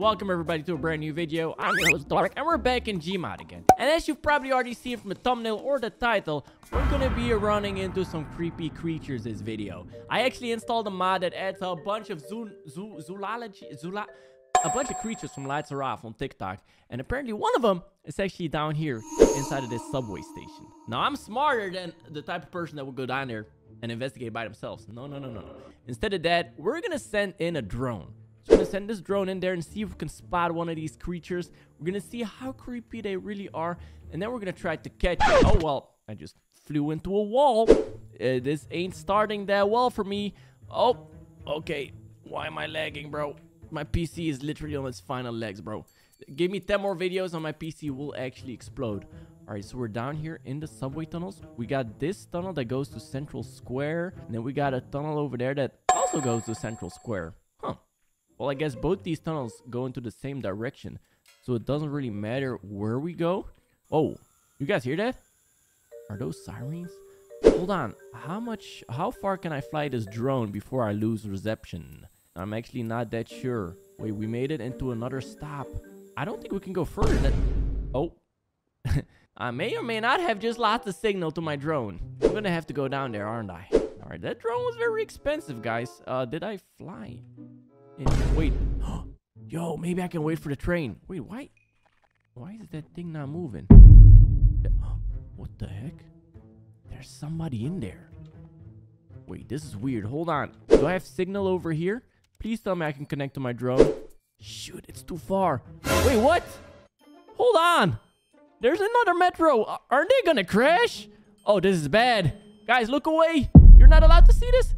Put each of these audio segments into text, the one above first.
Welcome everybody to a brand new video. I'm your host Dark, and we're back in GMod again. And as you've probably already seen from the thumbnail or the title, we're gonna be running into some creepy creatures this video. I actually installed a mod that adds a bunch of a bunch of creatures from Lights Are Off on TikTok, and apparently one of them is actually down here inside of this subway station. Now I'm smarter than the type of person that would go down there and investigate by themselves. No. Instead of that, we're gonna send in a drone. So we're gonna send this drone in there and see if we can spot one of these creatures. We're gonna see how creepy they really are, and then we're gonna try to catch it. Oh well, I just flew into a wall. This ain't starting that well for me. Oh, okay. Why am I lagging, bro? My PC is literally on its final legs, bro. Give me 10 more videos on my PC will actually explode. All right, so we're down here in the subway tunnels. We got this tunnel that goes to Central Square, and then we got a tunnel over there that also goes to Central Square. Huh. Well, I guess both these tunnels go into the same direction, so it doesn't really matter where we go. Oh, you guys hear that? Are those sirens? Hold on. How far can I fly this drone before I lose reception? I'm actually not that sure. Wait, we made it into another stop. I don't think we can go further than... Oh. I may or may not have just lost the signal to my drone. I'm gonna have to go down there, aren't I? All right, that drone was very expensive, guys. Did I fly? Wait. Yo, maybe I can wait for the train. Wait, why is that thing not moving? What the heck? There's somebody in there. Wait, this is weird. Hold on. Do I have signal over here? Please tell me I can connect to my drone. Shoot, it's too far. Wait, what? Hold on. There's another metro. Aren't they gonna crash? Oh, this is bad. Guys, look away. You're not allowed to see this.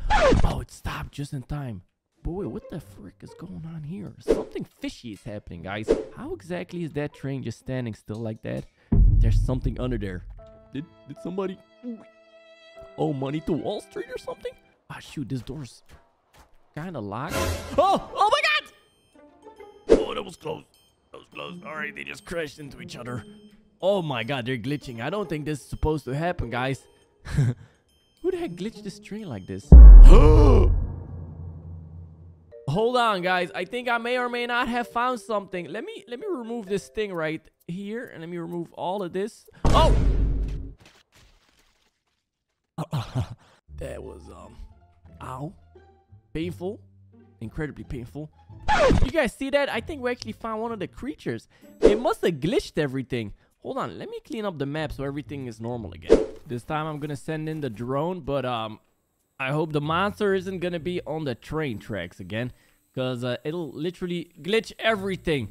Oh, it stopped just in time. Boy, what the frick is going on here? Something fishy is happening, guys. How exactly is that train just standing still like that? There's something under there. Did somebody owe money to Wall Street or something? Ah, shoot, this door's kind of locked. Oh my god! Oh, that was close. That was close. All right, they just crashed into each other. Oh my god, they're glitching. I don't think this is supposed to happen, guys. Who the heck glitched this train like this? Hold on, guys. I think I may or may not have found something. Let me remove this thing right here, and let me remove all of this. Oh! That was, ow. Painful. Incredibly painful. You guys see that? I think we actually found one of the creatures. It must have glitched everything. Hold on, let me clean up the map so everything is normal again. This time I'm gonna send in the drone, but I hope the monster isn't gonna be on the train tracks again, because it'll literally glitch everything.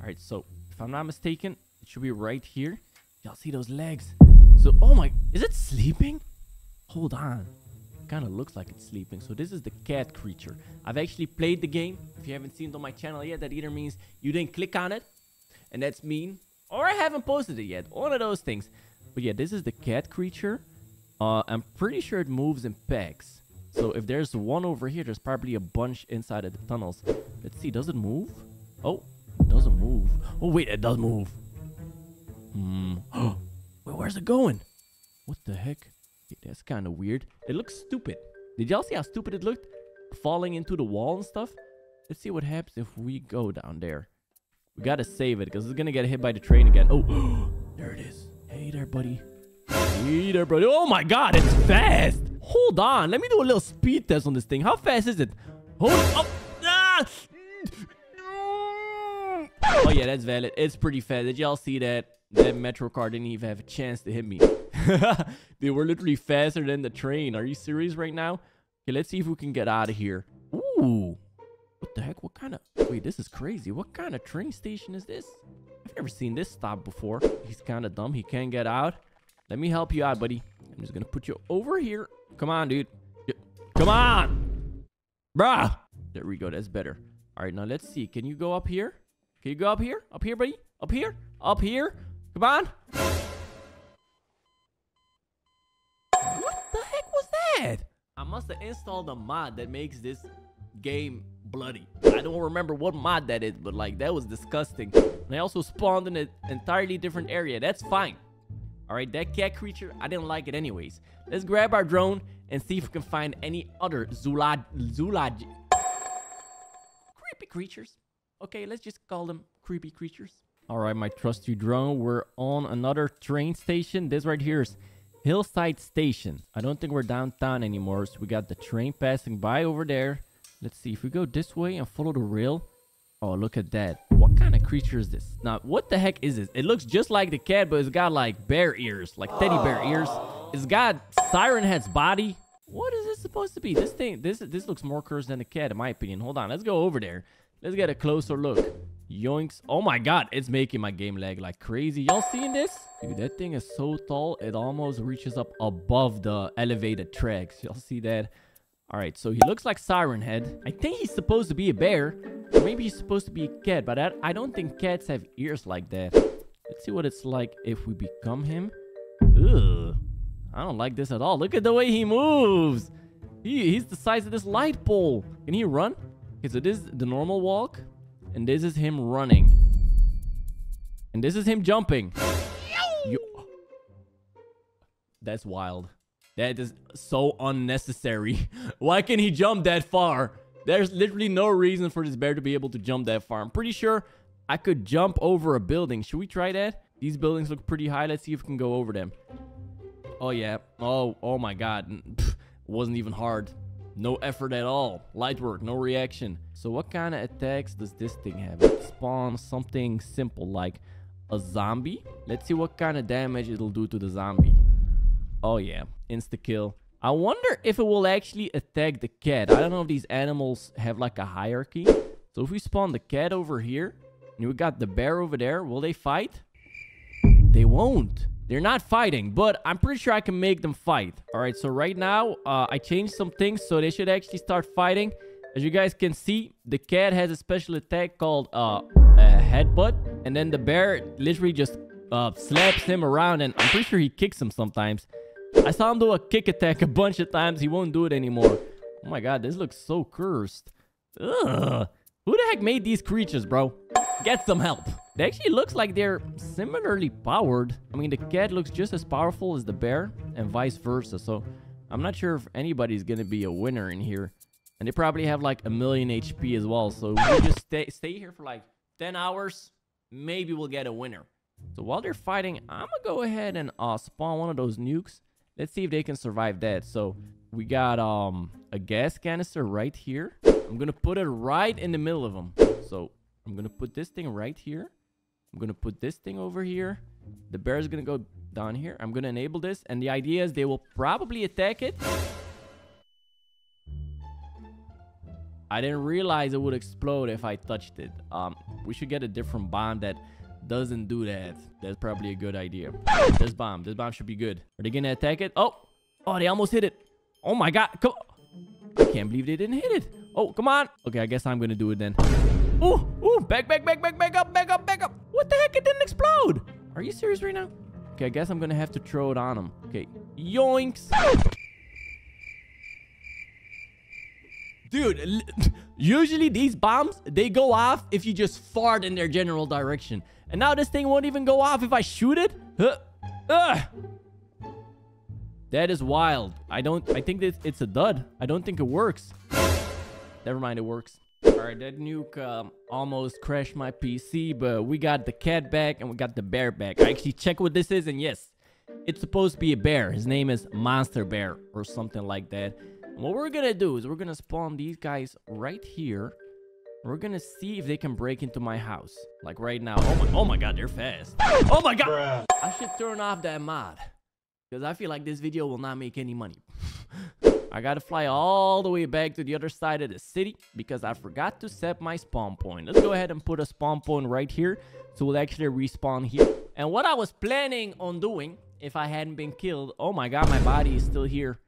All right, so if I'm not mistaken, it should be right here. Y'all see those legs? So, oh my, is it sleeping? Hold on. Kind of looks like it's sleeping. So this is the cat creature. I've actually played the game. If you haven't seen it on my channel yet, that either means you didn't click on it, and that's mean, or I haven't posted it yet. One of those things. But yeah, this is the cat creature. I'm pretty sure it moves in packs. So if there's one over here, there's probably a bunch inside of the tunnels. Let's see, does it move? Oh, it doesn't move. Oh wait, it does move. Wait, where's it going? What the heck? That's kind of weird. It looks stupid. Did y'all see how stupid it looked? Falling into the wall and stuff. Let's see what happens if we go down there. We gotta save it because it's gonna get hit by the train again. Oh, there it is. Hey there, buddy. Hey there, buddy. Oh my god, it's fast. Hold on. Let me do a little speed test on this thing. How fast is it? Hold up. Ah! Oh yeah, that's valid. It's pretty fast. Did y'all see that? That metro car didn't even have a chance to hit me. They were literally faster than the train. Are you serious right now? Okay, let's see if we can get out of here. Ooh. What the heck? What kind of... Wait, this is crazy. What kind of train station is this? I've never seen this stop before. He's kind of dumb. He can't get out. Let me help you out, buddy. I'm just going to put you over here. Come on, dude. Come on. Bruh. There we go. That's better. All right, now let's see. Can you go up here? Can you go up here? Up here, buddy? Up here? Up here? Come on. What the heck was that? I must have installed a mod that makes this game bloody. I don't remember what mod that is, but like that was disgusting. And I also spawned in an entirely different area. That's fine. All right, that cat creature, I didn't like it anyways. Let's grab our drone and see if we can find any other creepy creatures. Okay, let's just call them creepy creatures. All right, my trusty drone, we're on another train station. This right here is Hillside Station. I don't think we're downtown anymore, so we got the train passing by over there. Let's see if we go this way and follow the rail. Oh, look at that. What kind of creature is this? Now, what the heck is this? It looks just like the cat, but it's got like bear ears, like teddy bear ears. It's got Siren Head's body. What is this supposed to be? This thing, this looks more cursed than the cat, in my opinion. Hold on, let's go over there. Let's get a closer look. Yoinks. Oh my god, it's making my game lag like crazy. Y'all seeing this? Dude, that thing is so tall, it almost reaches up above the elevated tracks. Y'all see that? All right, so he looks like Siren Head. I think he's supposed to be a bear. Or maybe he's supposed to be a cat, but I don't think cats have ears like that. Let's see what it's like if we become him. Ugh. I don't like this at all. Look at the way he moves. He's the size of this light pole. Can he run? Okay, so this is the normal walk. And this is him running. And this is him jumping. Yo. That's wild. That is so unnecessary. Why can he jump that far? There's literally no reason for this bear to be able to jump that far. I'm pretty sure I could jump over a building. Should we try that? These buildings look pretty high. Let's see if we can go over them. Oh, yeah. Oh my God. Pfft, wasn't even hard. No effort at all. Light work. No reaction. So what kind of attacks does this thing have? It spawns something simple like a zombie. Let's see what kind of damage it'll do to the zombie. Oh, yeah. Insta-kill. I wonder if it will actually attack the cat. I don't know if these animals have like a hierarchy. So if we spawn the cat over here and we got the bear over there, will they fight? They won't. They're not fighting, but I'm pretty sure I can make them fight. All right, so right now, I changed some things, so they should actually start fighting. As you guys can see, the cat has a special attack called a headbutt. And then the bear literally just slaps him around, and I'm pretty sure he kicks him sometimes. I saw him do a kick attack a bunch of times. He won't do it anymore. Oh my god, this looks so cursed. Ugh. Who the heck made these creatures, bro? Get some help. It actually looks like they're similarly powered. I mean, the cat looks just as powerful as the bear and vice versa. So I'm not sure if anybody's going to be a winner in here. And they probably have like 1,000,000 HP as well. So if we just stay here for like 10 hours, maybe we'll get a winner. So while they're fighting, I'm going to go ahead and spawn one of those nukes. Let's see if they can survive that. So we got a gas canister right here. I'm going to put it right in the middle of them. So I'm going to put this thing right here. I'm going to put this thing over here. The bear is going to go down here. I'm going to enable this. And the idea is they will probably attack it. I didn't realize it would explode if I touched it. We should get a different bomb that doesn't do that. That's probably a good idea. This bomb should be good. Are they going to attack it? Oh, they almost hit it. Oh my God. Come on. I can't believe they didn't hit it. Oh, come on. Okay, I guess I'm going to do it then. Ooh, back up. What the heck? It didn't explode. Are you serious right now? Okay, I guess I'm going to have to throw it on him. Okay, yoinks. Dude, usually these bombs, they go off if you just fart in their general direction. And now this thing won't even go off if I shoot it? Huh? That is wild. I think that it's a dud. I don't think it works. Never mind, it works. All right, that nuke almost crashed my PC, but we got the cat back and we got the bear back. I actually checked what this is, and yes, it's supposed to be a bear. His name is Monster Bear or something like that. And what we're going to do is we're going to spawn these guys right here. We're going to see if they can break into my house. Like right now. Oh my God, they're fast. Oh my God. Bruh. I should turn off that mod because I feel like this video will not make any money. I gotta fly all the way back to the other side of the city because I forgot to set my spawn point. Let's go ahead and put a spawn point right here. So we'll actually respawn here. And what I was planning on doing if I hadn't been killed. Oh my God, my body is still here.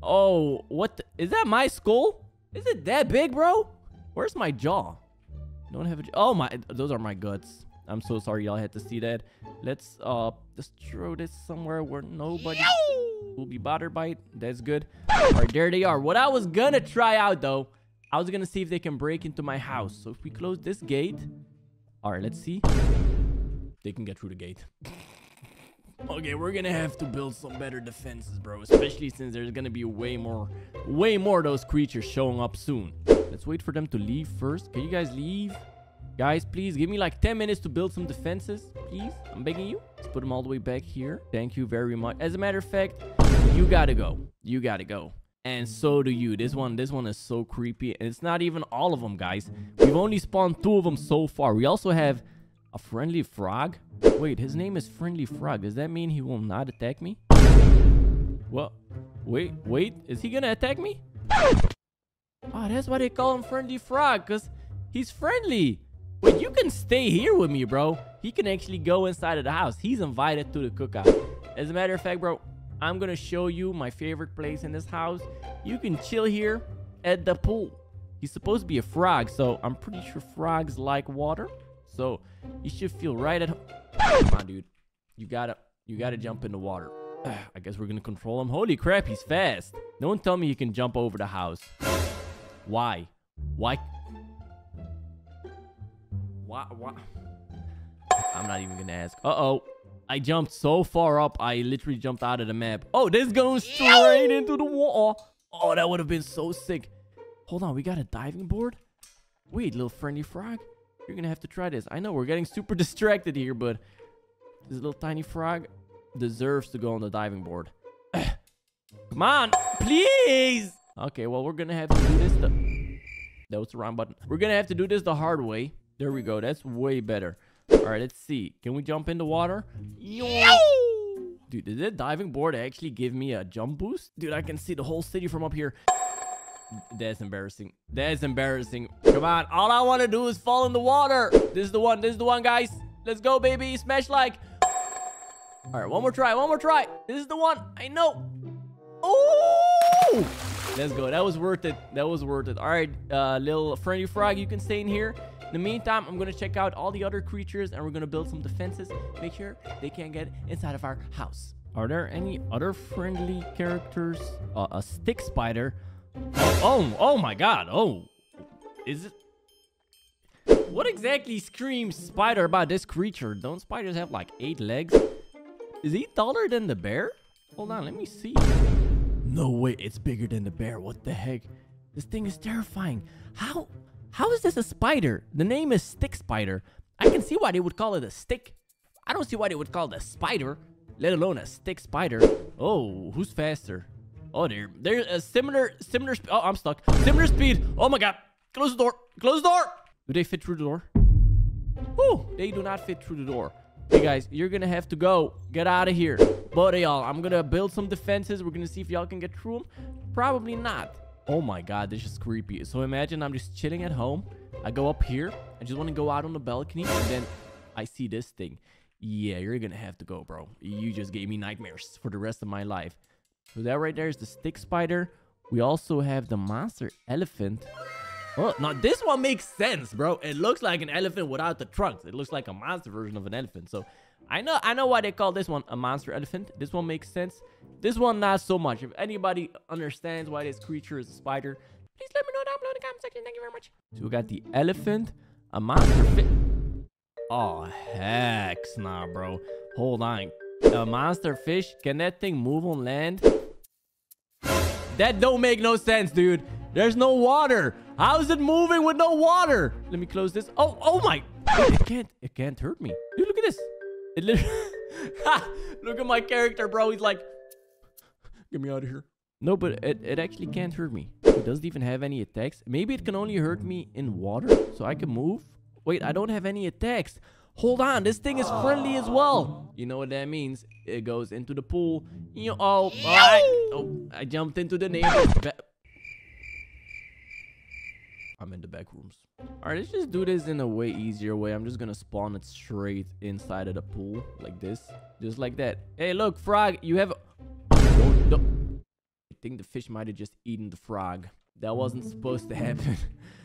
Oh, what? Is that my skull? Is it that big, bro? Where's my jaw? Don't have a jaw. Oh my, those are my guts. I'm so sorry y'all had to see that. Let's just throw this somewhere where nobody will be bothered by it. That's good. All right, there they are. What I was gonna try out though, I was gonna see if they can break into my house. So if we close this gate, all right, let's see. They can get through the gate. Okay, we're gonna have to build some better defenses, bro. Especially since there's gonna be way more of those creatures showing up soon. Let's wait for them to leave first. Can you guys leave? Guys, please give me like 10 minutes to build some defenses. Please, I'm begging you. Let's put them all the way back here. Thank you very much. As a matter of fact, you gotta go. You gotta go. And so do you. This one is so creepy. And it's not even all of them, guys. We've only spawned 2 of them so far. We also have a friendly frog. Wait, his name is Friendly Frog. Does that mean he will not attack me? Well, wait. Is he gonna attack me? Oh, that's why they call him Friendly Frog. Because he's friendly. Wait, you can stay here with me, bro. He can actually go inside of the house. He's invited to the cookout. As a matter of fact, bro, I'm gonna show you my favorite place in this house. You can chill here at the pool. He's supposed to be a frog, so I'm pretty sure frogs like water. So you should feel right at home. Come on, dude. You gotta jump in the water. I guess we're gonna control him. Holy crap, he's fast. Don't tell me he can jump over the house. Why? Why? Why? I'm not even gonna ask. Uh-oh. I jumped so far up, I literally jumped out of the map. Oh, this is going straight into the wall. Oh, that would have been so sick. Hold on, we got a diving board? Wait, little Friendly Frog. You're gonna have to try this. I know, we're getting super distracted here, but this little tiny frog deserves to go on the diving board. Come on, please! Okay, well, we're gonna have to do this That was the wrong button. We're gonna have to do this the hard way. There we go. That's way better. All right, let's see. Can we jump in the water? Yo! Dude, did that diving board actually give me a jump boost? Dude, I can see the whole city from up here. That's embarrassing. That's embarrassing. Come on. All I want to do is fall in the water. This is the one. This is the one, guys. Let's go, baby. Smash like. All right, one more try. One more try. This is the one. I know. Oh! Let's go. That was worth it. That was worth it. All right, little Friendly Frog, you can stay in here. In the meantime, I'm going to check out all the other creatures, and we're going to build some defenses. Make sure they can't get inside of our house. Are there any other friendly characters? A stick spider. Oh my god. Oh, is it? What exactly screams spider about this creature? Don't spiders have like 8 legs? Is he taller than the bear? Hold on, let me see. No way, it's bigger than the bear. What the heck? This thing is terrifying. How is this a spider? The name is stick spider. I can see why they would call it a stick. I don't see why they would call it a spider, let alone a stick spider. Oh, who's faster? Oh, they're a similar. Oh, I'm stuck. Similar speed. Oh my god! Close the door. Close the door. Do they fit through the door? Oh, they do not fit through the door. Hey guys, you're gonna have to go. Get out of here, both of y'all. I'm gonna build some defenses. We're gonna see if y'all can get through them. Probably not. Oh my god, this is creepy. So imagine I'm just chilling at home. I go up here. I just want to go out on the balcony. And then I see this thing. Yeah, you're going to have to go, bro. You just gave me nightmares for the rest of my life. So that right there is the stick spider. We also have the monster elephant. Oh, now this one makes sense, bro. It looks like an elephant without the trunks. It looks like a monster version of an elephant. So I know why they call this one a monster elephant. This one makes sense. This one, not so much. If anybody understands why this creature is a spider, please let me know down below in the comment section. Thank you very much. So we got the elephant, a monster fit. Oh, heck, nah, bro. Hold on. A monster fish. Can that thing move on land? That don't make no sense, dude. There's no water. How is it moving with no water? Let me close this. Oh my. It can't hurt me. Dude, look at this. It literally... Look at my character, bro. He's like, get me out of here. No, but it actually can't hurt me. It doesn't even have any attacks. Maybe it can only hurt me in water, so I can move. Wait, I don't have any attacks. Hold on, this thing is friendly as well. You know what that means? It goes into the pool. I jumped into the neighbor's bed. I'm in the back rooms. All right, let's just do this in a way easier way. I'm just gonna spawn it straight inside of the pool like this, just like that. Hey, look, frog, you have. Don't. I think the fish might have just eaten the frog. That wasn't supposed to happen.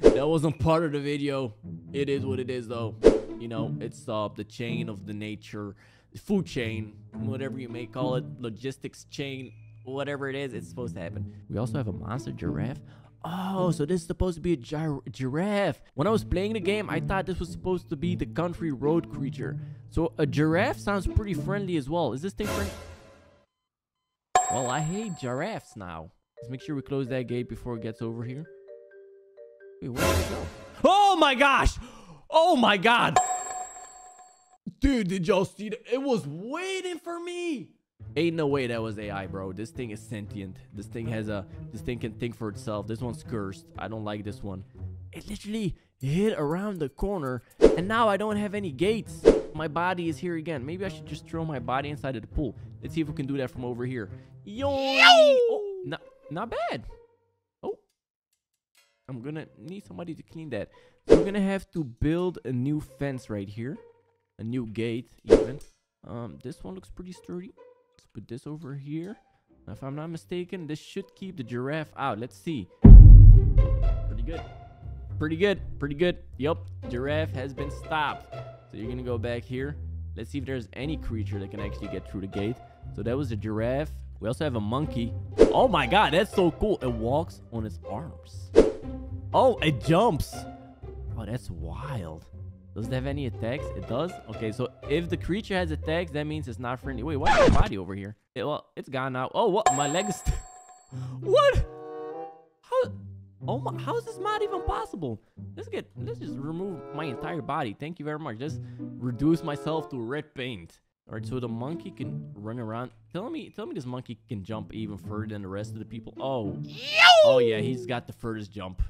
That wasn't part of the video. It is what it is, though. You know, it's the chain of the nature, the food chain, whatever you may call it, logistics chain, whatever it is, it's supposed to happen. We also have a monster giraffe. Oh, so this is supposed to be a giraffe. When I was playing the game, I thought this was supposed to be the country road creature. So a giraffe sounds pretty friendly as well. Is this thing friendly? Well, I hate giraffes now. Let's make sure we close that gate before it gets over here. Wait, where did it go? Oh my gosh! Oh my God. Dude, did y'all see that? It was waiting for me. Ain't no way that was AI, bro. This thing is sentient. This thing has a... This thing can think for itself. This one's cursed. I don't like this one. It literally hid around the corner. And now I don't have any gates. My body is here again. Maybe I should just throw my body inside of the pool. Let's see if we can do that from over here. Yo! Oh, not bad. Oh. I'm gonna need somebody to clean that. So we're gonna have to build a new fence right here. A new gate, even. This one looks pretty sturdy. Let's put this over here. Now, if I'm not mistaken, this should keep the giraffe out. Let's see. Pretty good. Pretty good. Pretty good. Yep. Giraffe has been stopped. So you're going to go back here. Let's see if there's any creature that can actually get through the gate. So that was the giraffe. We also have a monkey. Oh my God. That's so cool. It walks on its arms. Oh, it jumps. Oh, that's wild. Does it have any attacks? It does? Okay, so if the creature has attacks, that means it's not friendly. Wait, why is my body over here? Well, it's gone now. Oh, what? My leg is... What? How... Oh my... How is this mod even possible? Let's just remove my entire body. Thank you very much. Just reduce myself to red paint. All right, so the monkey can run around. Tell me this monkey can jump even further than the rest of the people. Oh. Oh, yeah, he's got the furthest jump.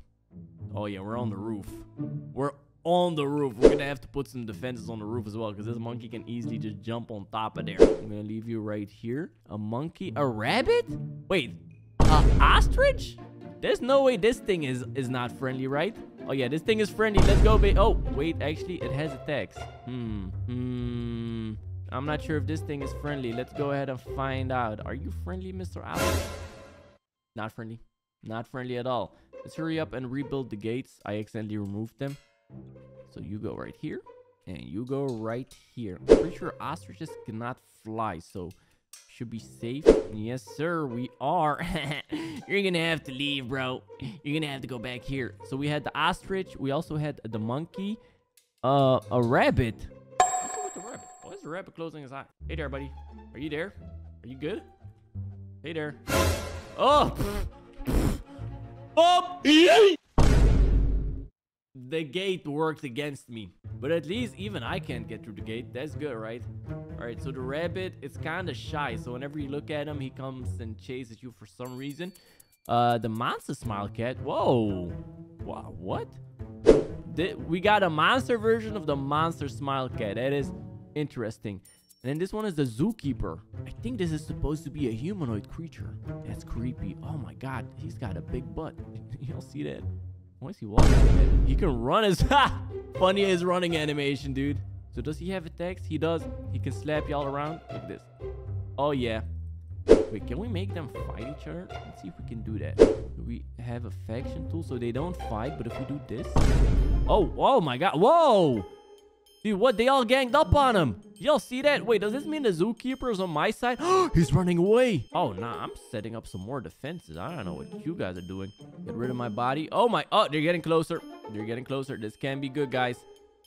Oh, yeah, we're on the roof. We're... on the roof. We're gonna have to put some defenses on the roof as well, because this monkey can easily just jump on top of there. I'm gonna leave you right here. A monkey, a rabbit, wait, an ostrich. There's no way this thing is not friendly, right? Oh yeah, this thing is friendly. Let's go, babe. Oh wait, actually it has attacks. I'm not sure if this thing is friendly. Let's go ahead and find out. Are you friendly, Mr. Owl? Not friendly. Not friendly at all. Let's hurry up and rebuild the gates. I accidentally removed them. So you go right here, and you go right here. I'm pretty sure ostriches cannot fly, so should be safe. Yes, sir, we are. You're gonna have to leave, bro. You're gonna have to go back here. So we had the ostrich. We also had the monkey, a rabbit. What's up with the rabbit? Why is the rabbit closing his eye? Hey there, buddy. Are you there? Are you good? Hey there. Oh. Oh. The gate worked against me, but at least even I can't get through the gate. That's good, right? All right, so the rabbit is kind of shy, so whenever you look at him, he comes and chases you for some reason. The monster smile cat. Whoa. Wow, what? We got a monster version of the monster smile cat. That is interesting. And then this one is the zookeeper. I think this is supposed to be a humanoid creature. That's creepy. Oh my God, he's got a big butt. Y'all see that? Why is he walking? He can run as... Ha! Funny as running animation, dude. So does he have attacks? He does. He can slap y'all around. Like this. Oh, yeah. Wait, can we make them fight each other? Let's see if we can do that. Do we have a faction tool so they don't fight? But if we do this... Oh, oh my God. Whoa! Dude, what? They all ganged up on him. Y'all see that? Wait, does this mean the zookeeper is on my side? He's running away. Oh, nah, I'm setting up some more defenses. I don't know what you guys are doing. Get rid of my body. Oh, my. Oh, they're getting closer. They're getting closer. This can't be good, guys.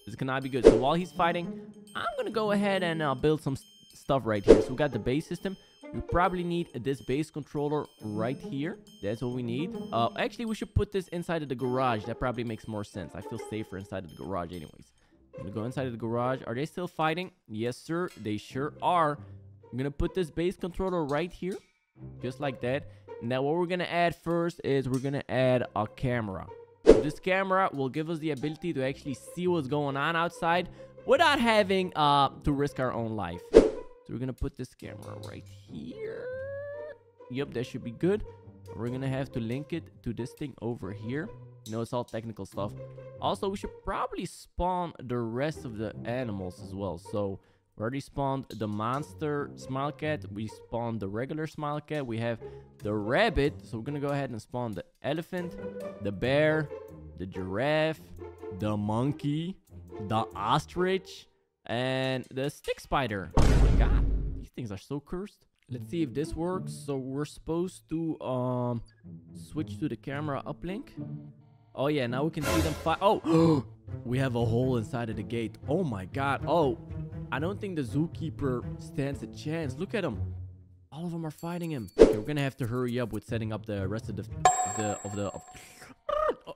This cannot be good. So while he's fighting, I'm going to go ahead and build some stuff right here. So we got the base system. We probably need this base controller right here. That's what we need. Actually, we should put this inside of the garage. That probably makes more sense. I feel safer inside of the garage anyways. I'm gonna go inside of the garage. Are they still fighting? Yes, sir. They sure are. I'm gonna put this base controller right here. Just like that. Now, what we're gonna add first is we're gonna add a camera. So this camera will give us the ability to actually see what's going on outside without having to risk our own life. So we're gonna put this camera right here. Yep, that should be good. We're gonna have to link it to this thing over here. You know, it's all technical stuff. Also, we should probably spawn the rest of the animals as well. So we already spawned the monster smile cat. We spawned the regular smile cat. We have the rabbit. So we're going to go ahead and spawn the elephant, the bear, the giraffe, the monkey, the ostrich, and the stick spider. Oh my God, these things are so cursed. Let's see if this works. So we're supposed to switch to the camera uplink. Oh, yeah, now we can see them fight. Oh, we have a hole inside of the gate. Oh, my God. Oh, I don't think the zookeeper stands a chance. Look at him. All of them are fighting him. Okay, we're going to have to hurry up with setting up the rest of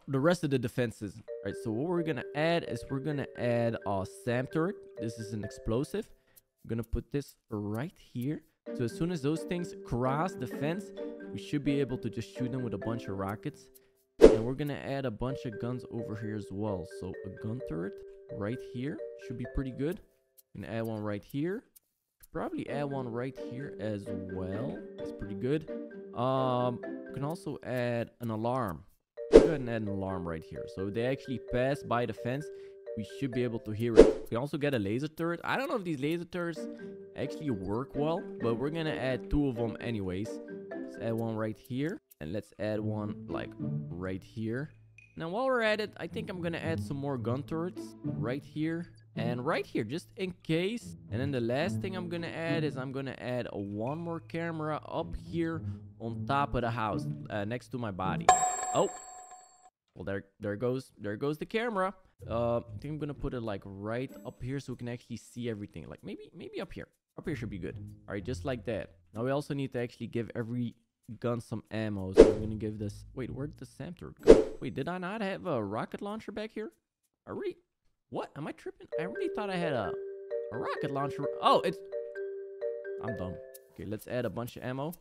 the defenses. All right, so what we're gonna add is we're gonna add a SAM turret. This is an explosive. I'm gonna put this right here. So as soon as those things cross the fence, we should be able to just shoot them with a bunch of rockets. And we're gonna add a bunch of guns over here as well. So a gun turret right here should be pretty good. I'm gonna add one right here. Probably add one right here as well. That's pretty good. You can also add an alarm. Go ahead and add an alarm right here. So if they actually pass by the fence, we should be able to hear it. We can also get a laser turret. I don't know if these laser turrets actually work well, but we're gonna add two of them anyways. Let's add one right here, and let's add one like right here. Now while we're at it, I think I'm gonna add some more gun turrets right here. And right here, just in case. And then the last thing I'm gonna add is I'm gonna add one more camera up here on top of the house, next to my body. Oh, well, there goes the camera. I think I'm gonna put it like right up here so we can actually see everything. Like maybe up here. Up here should be good. All right, just like that. Now we also need to actually give every gun some ammo. So I'm gonna give this. Wait, where'd the SAM turret go? Wait, did I not have a rocket launcher back here? All right. What? Am I tripping? I really thought I had a rocket launcher. Oh, it's... I'm dumb. Okay, let's add a bunch of ammo.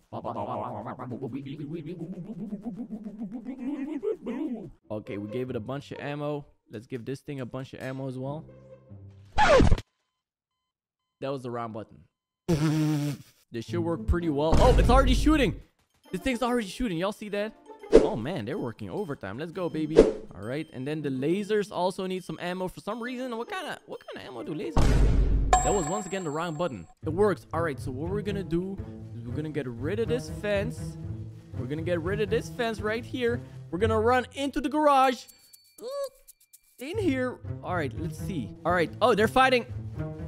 Okay, we gave it a bunch of ammo. Let's give this thing a bunch of ammo as well. That was the wrong button. This should work pretty well. Oh, it's already shooting. This thing's already shooting. Y'all see that? Oh man, they're working overtime. Let's go, baby. All right, and then the lasers also need some ammo for some reason. What kind of ammo do lasers need? That was once again the wrong button. It works. All right, so what we're gonna do is we're gonna get rid of this fence. We're gonna get rid of this fence right here. We're gonna run into the garage. In here. All right, let's see. All right. Oh, they're fighting.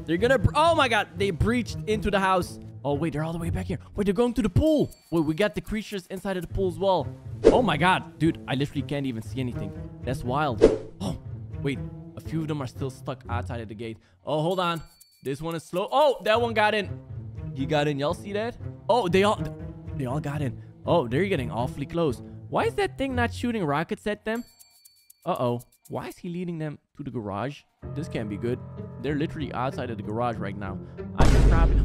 They're gonna... Oh my god, they breached into the house. Oh wait, they're all the way back here. Wait, they're going to the pool. Wait, we got the creatures inside of the pool as well. Oh my god, dude, I literally can't even see anything. That's wild. Oh, wait, a few of them are still stuck outside of the gate. Oh, hold on. This one is slow. Oh, that one got in. He got in. Y'all see that? Oh, they all got in. Oh, they're getting awfully close. Why is that thing not shooting rockets at them? Uh-oh. Why is he leading them to the garage? This can't be good. They're literally outside of the garage right now. I can probably...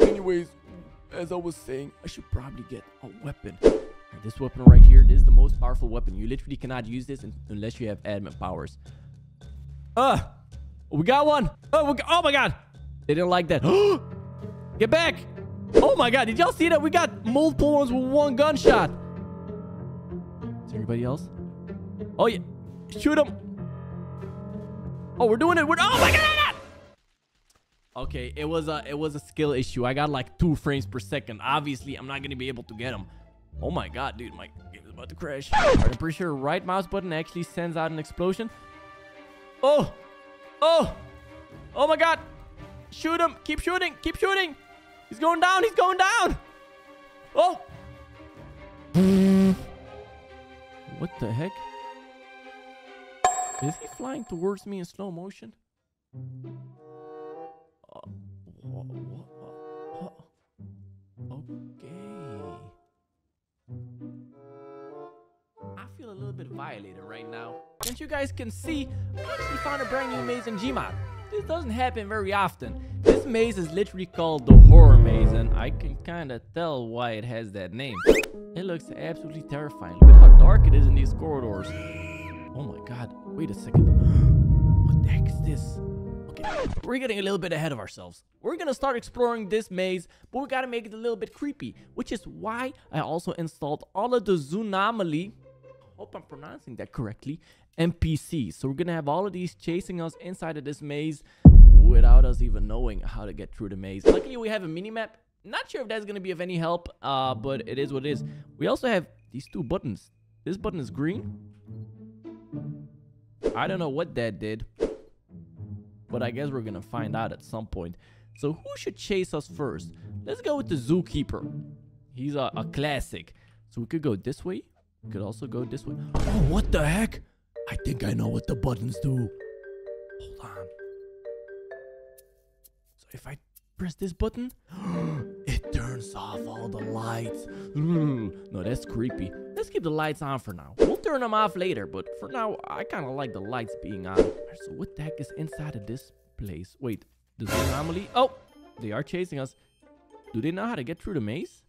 Anyways, as I was saying, I should probably get a weapon. This weapon right here, this is the most powerful weapon. You literally cannot use this unless you have admin powers. We got one. Oh my god, they didn't like that. Get back. Oh my god, did y'all see that? We got multiple ones with one gunshot. Is everybody else? Oh yeah, shoot them. Oh, we're doing it. Oh my god. Okay, it was a skill issue. I got like 2 frames per second. Obviously, I'm not gonna be able to get him. Oh my god, dude, my game is about to crash. Right, I'm pretty sure right mouse button actually sends out an explosion. Oh, oh, oh my god! Shoot him! Keep shooting! Keep shooting! He's going down! He's going down! Oh! What the heck? Is he flying towards me in slow motion? Okay. I feel a little bit violated right now. As you guys can see, I actually found a brand new maze in GMod. This doesn't happen very often. This maze is literally called the horror maze, and I can kind of tell why it has that name. It looks absolutely terrifying. Look at how dark it is in these corridors. Oh my god, wait a second. What the heck is this? We're getting a little bit ahead of ourselves. We're gonna start exploring this maze, but we gotta make it a little bit creepy, which is why I also installed all of the Zoonomaly, hope I'm pronouncing that correctly, NPCs. So we're gonna have all of these chasing us inside of this maze without us even knowing how to get through the maze. Luckily, we have a minimap. Not sure if that's gonna be of any help, but it is what it is. We also have these two buttons. This button is green. I don't know what that did, but I guess we're gonna find out at some point. So who should chase us first? Let's go with the zookeeper. He's a classic. So we could go this way. We could also go this way. Oh, what the heck? I think I know what the buttons do. Hold on. So if I press this button, it turns turns off all the lights. No, that's creepy. Let's keep the lights on for now. We'll turn them off later, but for now, I kind of like the lights being on. So what the heck is inside of this place? Wait, the Zoonomaly? Oh, they are chasing us. Do they know how to get through the maze?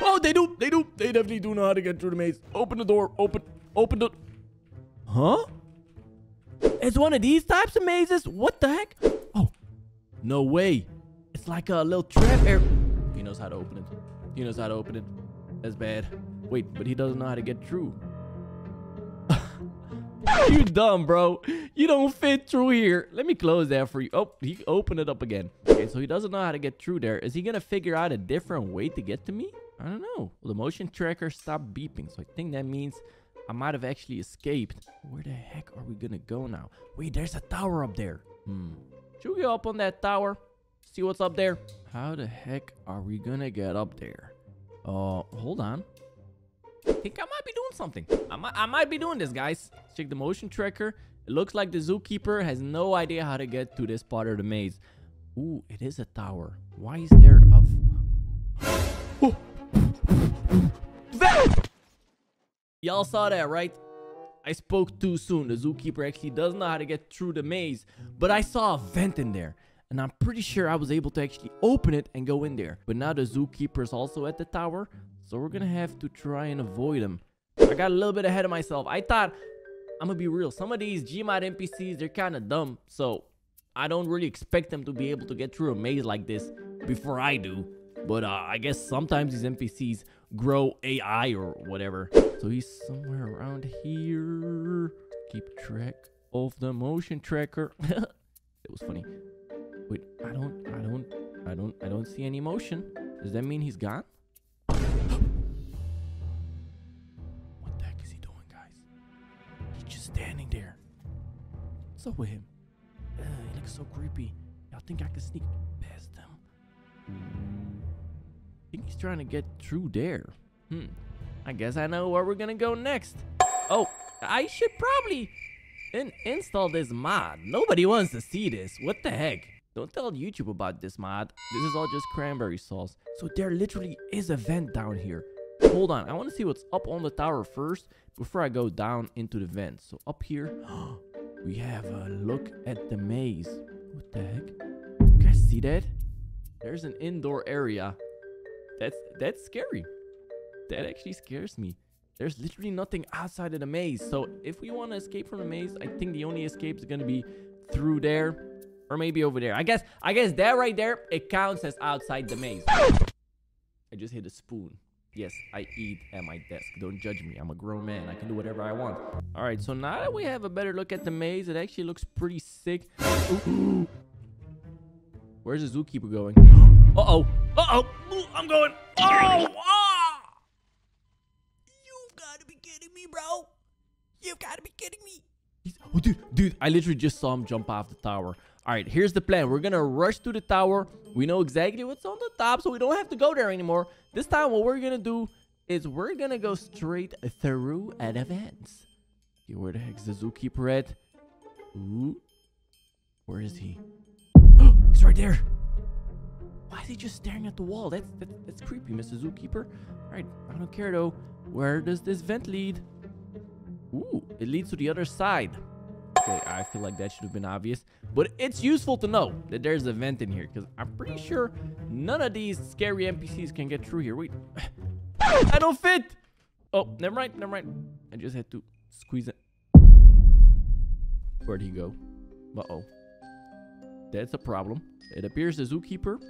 Oh, they do. They do. They definitely do know how to get through the maze. Open the door. Open the... Huh? It's one of these types of mazes? What the heck? Oh, no way. It's like a little trap area. He knows how to open it. He knows how to open it. That's bad. Wait, but he doesn't know how to get through. You dumb, bro. You don't fit through here. Let me close that for you. Oh, he opened it up again. Okay, so he doesn't know how to get through there. Is he going to figure out a different way to get to me? I don't know. Well, the motion tracker stopped beeping, so I think that means I might have actually escaped. Where the heck are we going to go now? Wait, there's a tower up there. Should we go up on that tower? See what's up there? How the heck are we going to get up there? Hold on. I think I might be doing something. I might be doing this, guys. Check the motion tracker. It looks like the zookeeper has no idea how to get to this part of the maze. Ooh, it is a tower. Why is there a... Oh. Y'all saw that, right? I spoke too soon. The zookeeper actually does know how to get through the maze. But I saw a vent in there. And I'm pretty sure I was able to actually open it and go in there. But now the zookeeper is also at the tower. So we're going to have to try and avoid him. I got a little bit ahead of myself. I thought, I'm going to be real. Some of these GMod NPCs, they're kind of dumb. So I don't really expect them to be able to get through a maze like this before I do. But I guess sometimes these NPCs grow AI or whatever. So he's somewhere around here. Keep track of the motion tracker. It was funny. Wait, I don't see any motion. Does that mean he's gone? What the heck is he doing, guys? He's just standing there. What's up with him? He looks so creepy. I think I can sneak past him. I think he's trying to get through there. I guess I know where we're gonna go next. Oh, I should probably install this mod. Nobody wants to see this. What the heck? Don't tell YouTube about this mod. This is all just cranberry sauce. So there literally is a vent down here. Hold on. I want to see what's up on the tower first before I go down into the vent. So up here, we have a look at the maze. What the heck? You guys see that? There's an indoor area. That's scary. That actually scares me. There's literally nothing outside of the maze. So if we want to escape from the maze, I think the only escape is going to be through there. Or maybe over there. I guess that right there, it counts as outside the maze. I just hit a spoon. Yes, I eat at my desk. Don't judge me. I'm a grown man. I can do whatever I want. All right, so now that we have a better look at the maze, it actually looks pretty sick. Ooh. Where's the zookeeper going? Uh-oh. Ooh, I'm going. Oh! Ah! You've got to be kidding me, bro. You've got to be kidding me. Oh, dude, I literally just saw him jump off the tower. All right, here's the plan. We're gonna rush to the tower. We know exactly what's on the top, so we don't have to go there anymore. This time, what we're gonna do is we're gonna go straight through at events. Okay, where the heck's the zookeeper at? Ooh, where is he? Oh, he's right there. Why is he just staring at the wall? That's creepy, Mr. Zookeeper. All right, I don't care though. Where does this vent lead? Ooh, it leads to the other side. Okay, I feel like that should have been obvious, but it's useful to know that there's a vent in here because I'm pretty sure none of these scary NPCs can get through here. Wait, I don't fit. Oh, never mind. I just had to squeeze it. Where'd he go? Uh-oh. That's a problem. It appears the zookeeper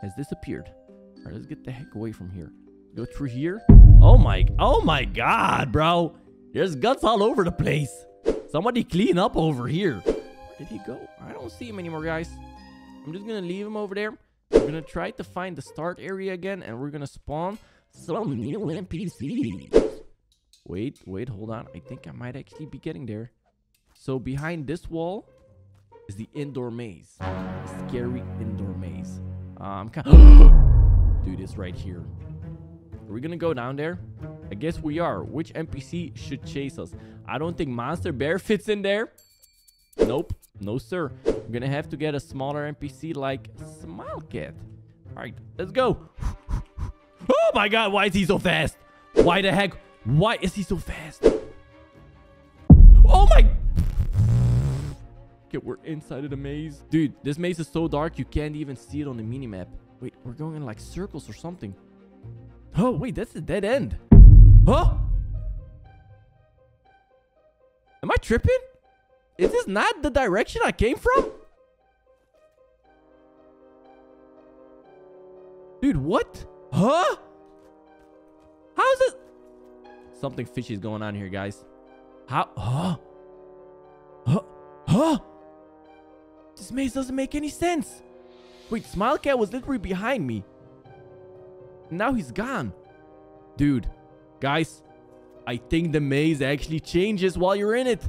has disappeared. All right, let's get the heck away from here. Go through here. Oh my God, bro. There's guts all over the place. Somebody clean up over here. Where did he go? I don't see him anymore, guys. I'm just gonna leave him over there. We're gonna try to find the start area again, and we're gonna spawn some new NPCs. Wait, hold on. I think I might actually be getting there. So behind this wall is the indoor maze. A scary indoor maze. Dude, it's right here. Are we gonna go down there? I guess we are. Which NPC should chase us? I don't think Monster Bear fits in there. Nope. No, sir. I'm gonna have to get a smaller NPC like Smile Cat. All right, let's go. my god, why is he so fast? Why the heck? Why is he so fast? Oh my... Okay, we're inside of the maze. Dude, this maze is so dark, you can't even see it on the minimap. Wait, we're going in like circles or something. Oh, wait, that's a dead end. Huh? Am I tripping? Is this not the direction I came from? Dude, what? Huh? How is this? Something fishy is going on here, guys. How? Huh? Huh? Huh? This maze doesn't make any sense. Wait, Smile Cat was literally behind me. Now he's gone. Dude, guys, I think the maze actually changes while you're in it.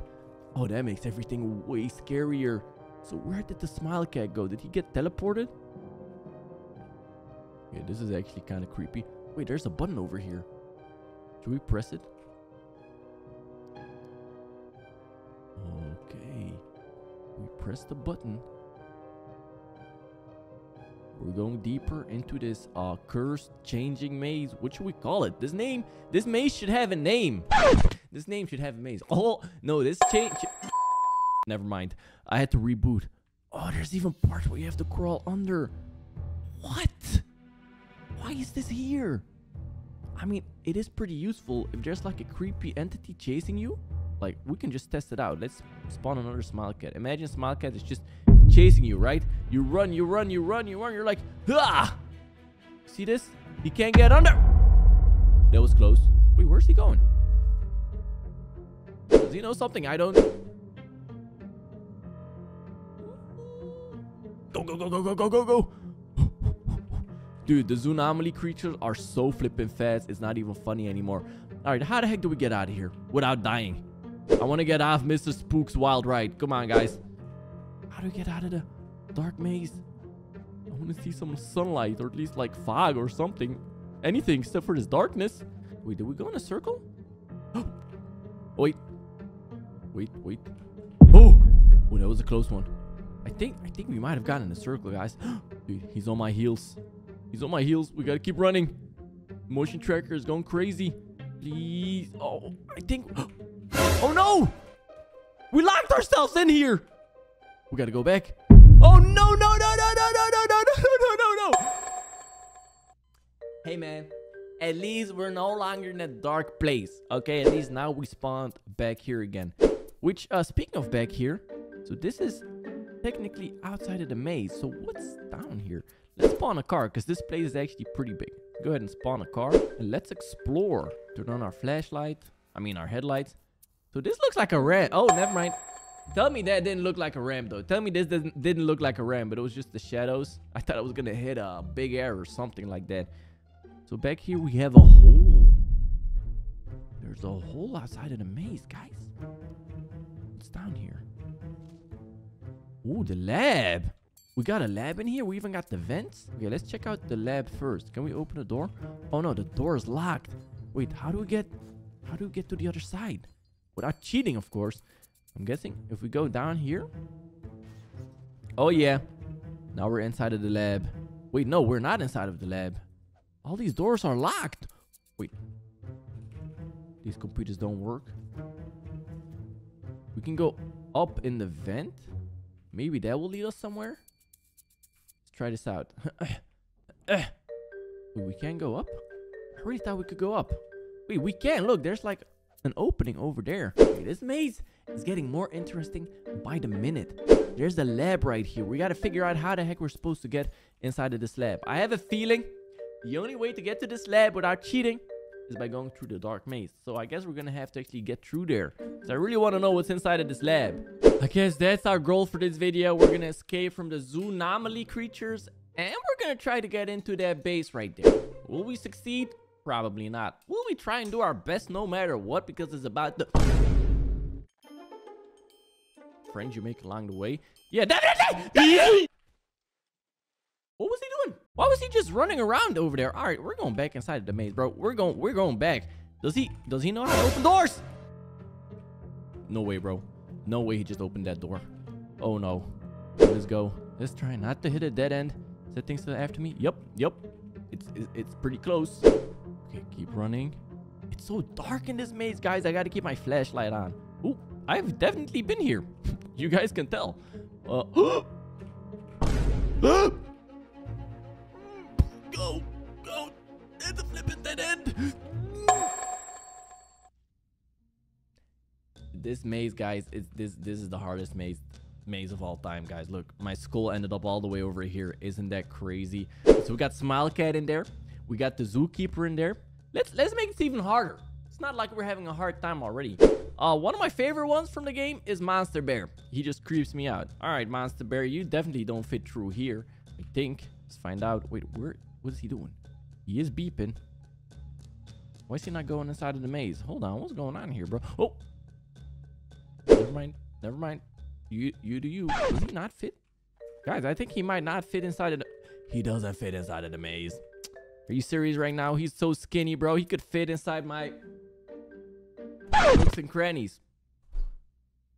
Oh, that makes everything way scarier. So where did the Smile Cat go? Did he get teleported? Yeah, this is actually kind of creepy. Wait, there's a button over here. Should we press it? Okay. We press the button. We're going deeper into this cursed changing maze. What should we call it? This maze should have a name. This name should have a maze. Oh, no, this change. Never mind. I had to reboot. Oh, there's even parts where you have to crawl under. What? Why is this here? I mean, it is pretty useful if there's like a creepy entity chasing you. Like, we can just test it out. Let's spawn another Smile Cat. Imagine Smile Cat is just chasing you, right? You run, you run, you run, you run. You're like, ah! See this? He can't get under. That was close. Wait, where's he going? Does he know something I don't? Go, go, go, go, go, go, go, go. Dude, the Zoonomaly creatures are so flippin' fast. It's not even funny anymore. All right, how the heck do we get out of here without dying? I want to get off Mr. Spook's wild ride. Come on, guys. How do we get out of the dark maze? I want to see some sunlight, or at least like fog or something. Anything except for this darkness. Wait, did we go in a circle? Oh, wait. Wait, wait. Oh! Oh, that was a close one. I think we might have gotten in a circle, guys. Dude, he's on my heels. He's on my heels. We gotta keep running. Motion tracker is going crazy. Please. Oh, I think. Oh no! We locked ourselves in here. We gotta go back. Oh no! No! No! No! No! No! No! No! No! No! No! Hey man, at least we're no longer in a dark place. Okay, at least now we spawned back here again. Which, speaking of back here, so this is technically outside of the maze. So what's down here? Let's spawn a car, because this place is actually pretty big. Go ahead and spawn a car, and let's explore. Turn on our flashlight. I mean, our headlights. So this looks like a ramp. Oh, never mind. Tell me that didn't look like a ramp, though. Tell me this didn't look like a ramp, but it was just the shadows. I thought I was going to hit a big air or something like that. So back here, we have a hole. There's a hole outside of the maze, guys. What's down here? Ooh, the lab. We got a lab in here. We even got the vents. Okay, let's check out the lab first. Can we open the door? Oh no, the door is locked. Wait, how do we get to the other side? Without cheating, of course. I'm guessing if we go down here. Oh yeah. Now we're inside of the lab. Wait, no, we're not inside of the lab. All these doors are locked. Wait. These computers don't work. We can go up in the vent. Maybe that will lead us somewhere. Try this out. We can go up? I really thought we could go up. Wait, we can. Look, there's like an opening over there. Okay, this maze is getting more interesting by the minute. There's the lab right here. We got to figure out how the heck we're supposed to get inside of this lab. I have a feeling the only way to get to this lab without cheating is by going through the dark maze. So I guess we're going to have to actually get through there. So I really want to know what's inside of this lab. I guess that's our goal for this video. We're gonna escape from the Zoonomaly creatures, and we're gonna try to get into that base right there. Will we succeed? Probably not. Will we try and do our best no matter what, because it's about the friends you make along the way. Yeah, definitely. What was he doing? Why was he just running around over there? All right, we're going back inside of the maze, bro. We're going back. Does he know how to open doors? No way, bro. No way he just opened that door. Oh no. Let's go. Let's try not to hit a dead end. Is that thing still after me? Yep. Yep. it's pretty close. Okay, keep running. It's so dark in this maze, guys. I gotta keep my flashlight on. Ooh, I've definitely been here. You guys can tell. Go, go. That's a flippin' dead end. This maze, guys, this is the hardest maze of all time, guys. Look, my skull ended up all the way over here. Isn't that crazy? So we got Smile Cat in there. We got the zookeeper in there. Let's make it even harder. It's not like we're having a hard time already. One of my favorite ones from the game is Monster Bear. He just creeps me out. All right, Monster Bear, you definitely don't fit through here, I think. Let's find out. Wait, what is he doing? He is beeping. Why is he not going inside of the maze? Hold on, what's going on here, bro? Oh. Never mind. Never mind. You do you. Does he not fit? Guys, I think he might not fit inside of the... He doesn't fit inside of the maze. Are you serious right now? He's so skinny, bro. He could fit inside my... nooks and crannies.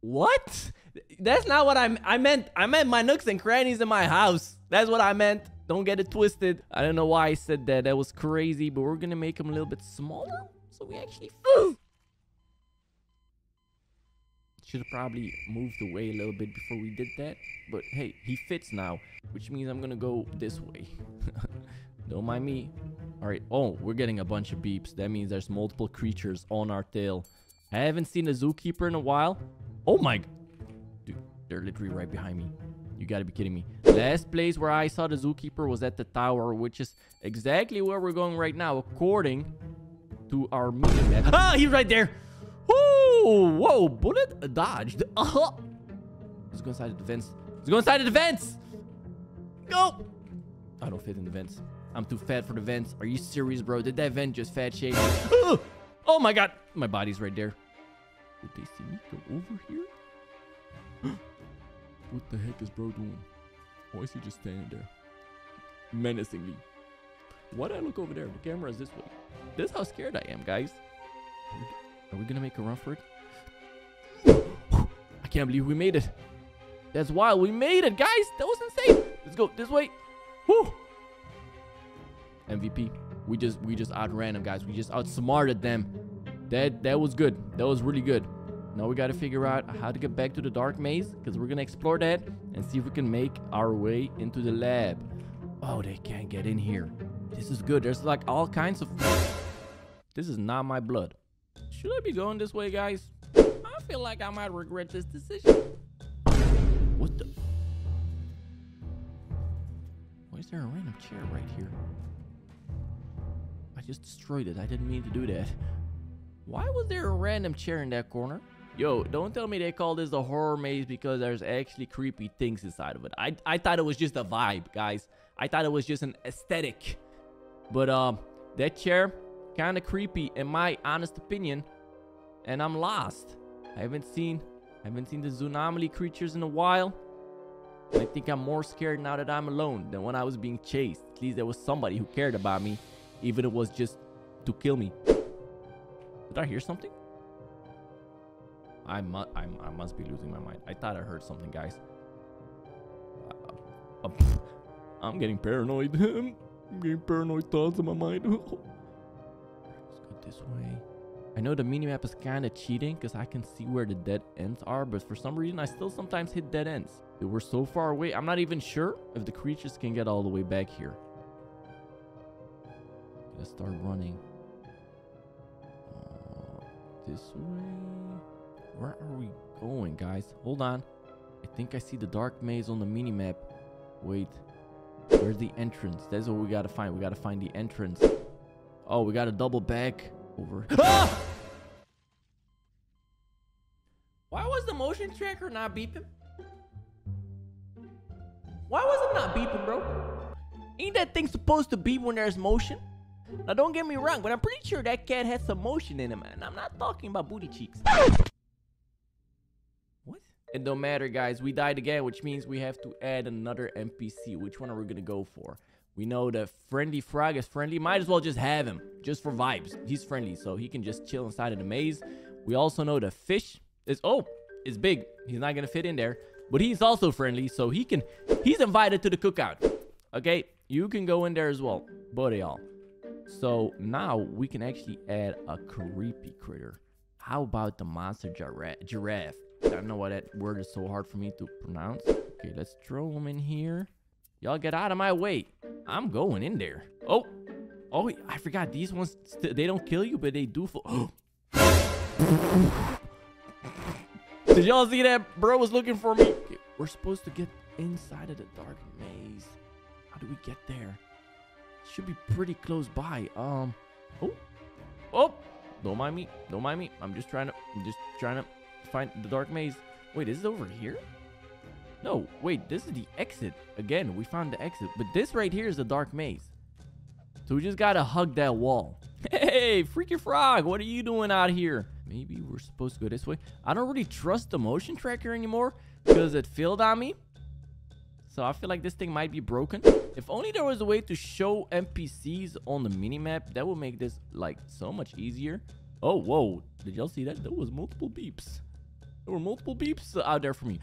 What? That's not what I meant. I meant my nooks and crannies in my house. That's what I meant. Don't get it twisted. I don't know why I said that. That was crazy, but we're going to make him a little bit smaller. So we actually... Should have probably moved away a little bit before we did that. But hey, he fits now, which means I'm going to go this way. Don't mind me. All right. Oh, we're getting a bunch of beeps. That means there's multiple creatures on our tail. I haven't seen a zookeeper in a while. Oh my. Dude, they're literally right behind me. You got to be kidding me. Last place where I saw the zookeeper was at the tower, which is exactly where we're going right now, according to our mini map. Ah, he's right there. Whoa, whoa, bullet dodged. Uh-huh. Let's go inside the vents. Let's go inside the vents. Go. I don't fit in the vents. I'm too fat for the vents. Are you serious, bro? Did that vent just fat shake? Oh, my God. My body's right there. Did they see me go over here? What the heck is bro doing? Or is he just standing there? Menacingly. Why did I look over there? The camera is this way. This is how scared I am, guys. Are we gonna make a run for it? I can't believe we made it. That's wild. We made it, guys. That was insane. Let's go this way. Woo. MVP. We just outran them, guys. We just outsmarted them. That was good. That was really good. Now we gotta figure out how to get back to the dark maze, because we're gonna explore that and see if we can make our way into the lab. Oh, they can't get in here. This is good. There's like all kinds of... This is not my blood. Should I be going this way, guys? I feel like I might regret this decision. What the? Why is there a random chair right here? I just destroyed it. I didn't mean to do that. Why was there a random chair in that corner? Yo, don't tell me they call this a horror maze because there's actually creepy things inside of it. I thought it was just a vibe, guys. I thought it was just an aesthetic. But that chair... kind of creepy in my honest opinion, and I'm lost. I haven't seen the Zoonomaly creatures in a while. I think I'm more scared now that I'm alone than when I was being chased. At least there was somebody who cared about me, even if it was just to kill me. Did I hear something? I must be losing my mind. I thought I heard something, guys. I'm getting paranoid. I'm getting paranoid thoughts in my mind. This way. I know the minimap is kind of cheating because I can see where the dead ends are, but for some reason I still sometimes hit dead ends. They were so far away, I'm not even sure if the creatures can get all the way back here. Let's start running. This way. Where are we going, guys? Hold on. I think I see the dark maze on the minimap. Wait. Where's the entrance? That's what we gotta find. We gotta find the entrance. Oh, we gotta double back. Over. Ah! Why was the motion tracker not beeping? Why was it not beeping, bro? Ain't that thing supposed to beep when there's motion? Now don't get me wrong, but I'm pretty sure that cat had some motion in him, and I'm not talking about booty cheeks. What? It don't matter, guys. We died again, which means we have to add another NPC. Which one are we gonna go for? We know the friendly frog is friendly. Might as well just have him, just for vibes. He's friendly, so he can just chill inside of the maze. We also know the fish is, oh, it's big. He's not gonna fit in there, but he's also friendly, so he's invited to the cookout. Okay, You can go in there as well, buddy y'all. So now we can actually add a creepy critter. How about the monster giraffe? I don't know why that word is so hard for me to pronounce. Okay, let's throw him in here. Y'all get out of my way. I'm going in there. Oh, oh, I forgot. These ones, they don't kill you, but they do fall. Did y'all see that? Bro was looking for me. Okay, we're supposed to get inside of the dark maze. How do we get there? Should be pretty close by. Oh, oh, don't mind me. Don't mind me. I'm just trying to find the dark maze. Wait, is it over here? No, wait, this is the exit. Again, we found the exit, but this right here is the dark maze. So we just gotta hug that wall. Hey, Freaky Frog, what are you doing out here? Maybe we're supposed to go this way. I don't really trust the motion tracker anymore because it failed on me. So I feel like this thing might be broken. If only there was a way to show NPCs on the minimap, that would make this like so much easier. Oh, whoa, did y'all see that? There was multiple beeps. There were multiple beeps out there for me.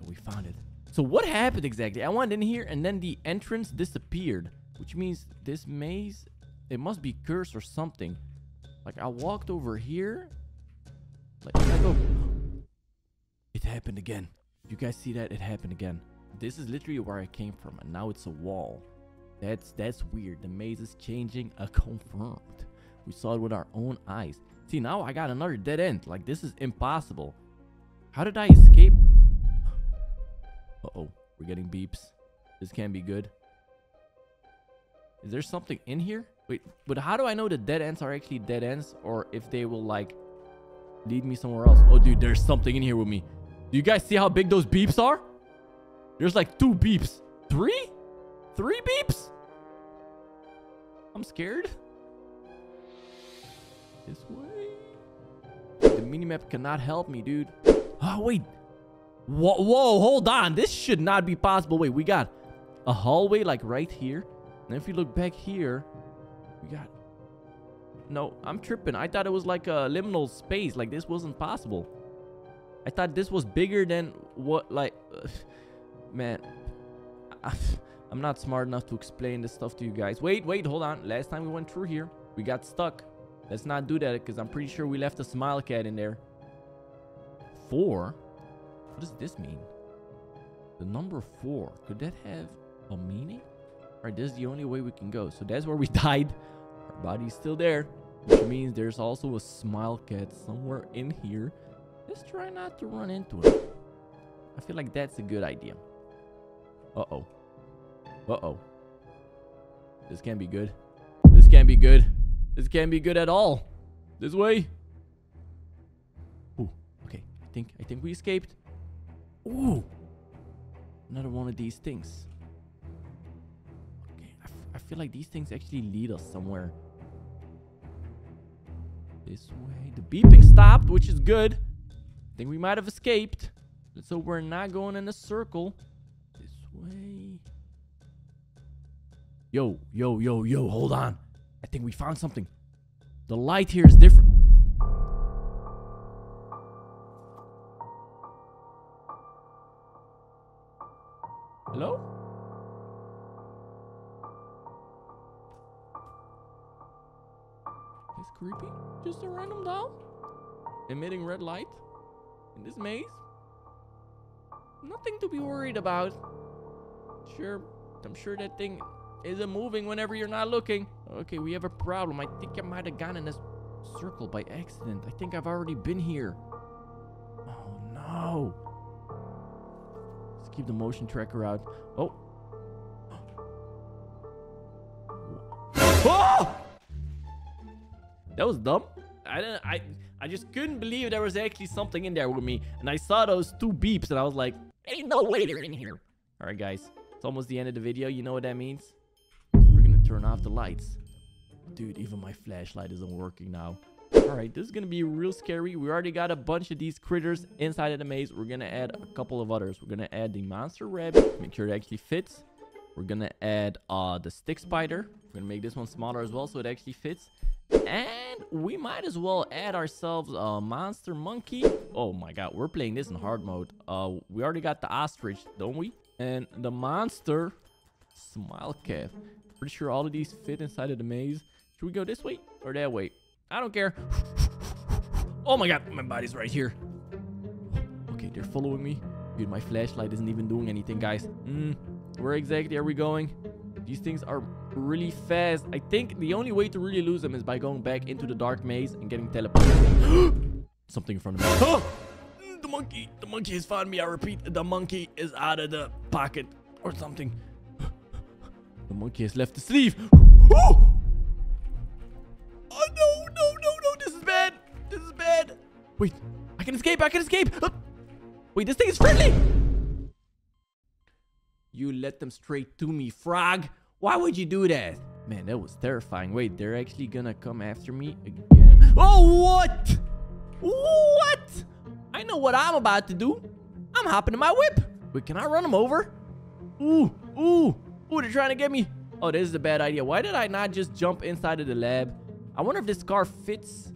We found it. So what happened exactly? I went in here and then the entrance disappeared, which means this maze, it must be cursed or something. Like I walked over here, like I go, it happened again. You guys see that? It happened again. This is literally where I came from, and now it's a wall. That's weird. The maze is changing. Confirmed. We saw it with our own eyes. See, now I got another dead end. Like this is impossible. How did I escape? Uh-oh, we're getting beeps. This can't be good. Is there something in here? Wait, but how do I know the dead ends are actually dead ends or if they will like lead me somewhere else? Oh, dude, there's something in here with me. Do you guys see how big those beeps are? There's like 2 beeps. 3? 3 beeps? I'm scared. This way? The minimap cannot help me, dude. Oh, wait. Whoa, whoa, hold on. This should not be possible. Wait, we got a hallway like right here. And if you look back here, we got... No, I'm tripping. I thought it was like a liminal space. Like this wasn't possible. I thought this was bigger than what like... Man, I'm not smart enough to explain this stuff to you guys. Wait, wait, hold on. Last time we went through here, we got stuck. Let's not do that because I'm pretty sure we left a smile cat in there. 4? What does this mean? The number 4. Could that have a meaning? Alright, this is the only way we can go. So that's where we died. Our body's still there. Which means there's also a smile cat somewhere in here. Let's try not to run into it. I feel like that's a good idea. Uh-oh. Uh-oh. This can't be good. This can't be good. This can't be good at all. This way. Ooh, okay. I think we escaped. Ooh, another one of these things. Okay, I feel like these things actually lead us somewhere. This way. The beeping stopped, which is good. I think we might have escaped. So we're not going in a circle. This way. Yo, yo, yo, yo, hold on. I think we found something. The light here is different. Hello? It's creepy. Just a random doll emitting red light in this maze. Nothing to be worried about. Sure, I'm sure that thing isn't moving whenever you're not looking. Okay, we have a problem. I think I might have gone in this circle by accident. I think I've already been here. Oh no. Let's keep the motion tracker out. Oh. Oh! That was dumb. I just couldn't believe there was actually something in there with me. And I saw those 2 beeps and I was like, ain't no way they're in here. Alright guys, it's almost the end of the video. You know what that means? We're gonna turn off the lights. Dude, even my flashlight isn't working now. Alright, this is gonna be real scary. We already got a bunch of these critters inside of the maze. We're gonna add a couple of others. We're gonna add the monster rabbit, make sure it actually fits. We're gonna add the stick spider. We're gonna make this one smaller as well so it actually fits. And we might as well add ourselves a monster monkey. Oh my god, we're playing this in hard mode. We already got the ostrich, don't we? And the monster Smile Calf. Pretty sure all of these fit inside of the maze. Should we go this way or that way? I don't care. Oh my god, my body's right here. Okay, they're following me. Dude, my flashlight isn't even doing anything, guys. Where exactly are we going? These things are really fast. I think the only way to really lose them is by going back into the dark maze and getting teleported. Something in front of me. Oh! The monkey has found me. I repeat, the monkey is out of the pocket or something. The monkey has left the sleeve. Oh! Oh no, this is bad. This is bad. Wait, I can escape. Wait, this thing is friendly. You let them straight to me, frog. Why would you do that? Man, that was terrifying. Wait, they're actually gonna come after me again. Oh, what? What? I know what I'm about to do. I'm hopping in my whip. Wait, can I run them over? Ooh, they're trying to get me. Oh, this is a bad idea. Why did I not just jump inside of the lab? I wonder if this car fits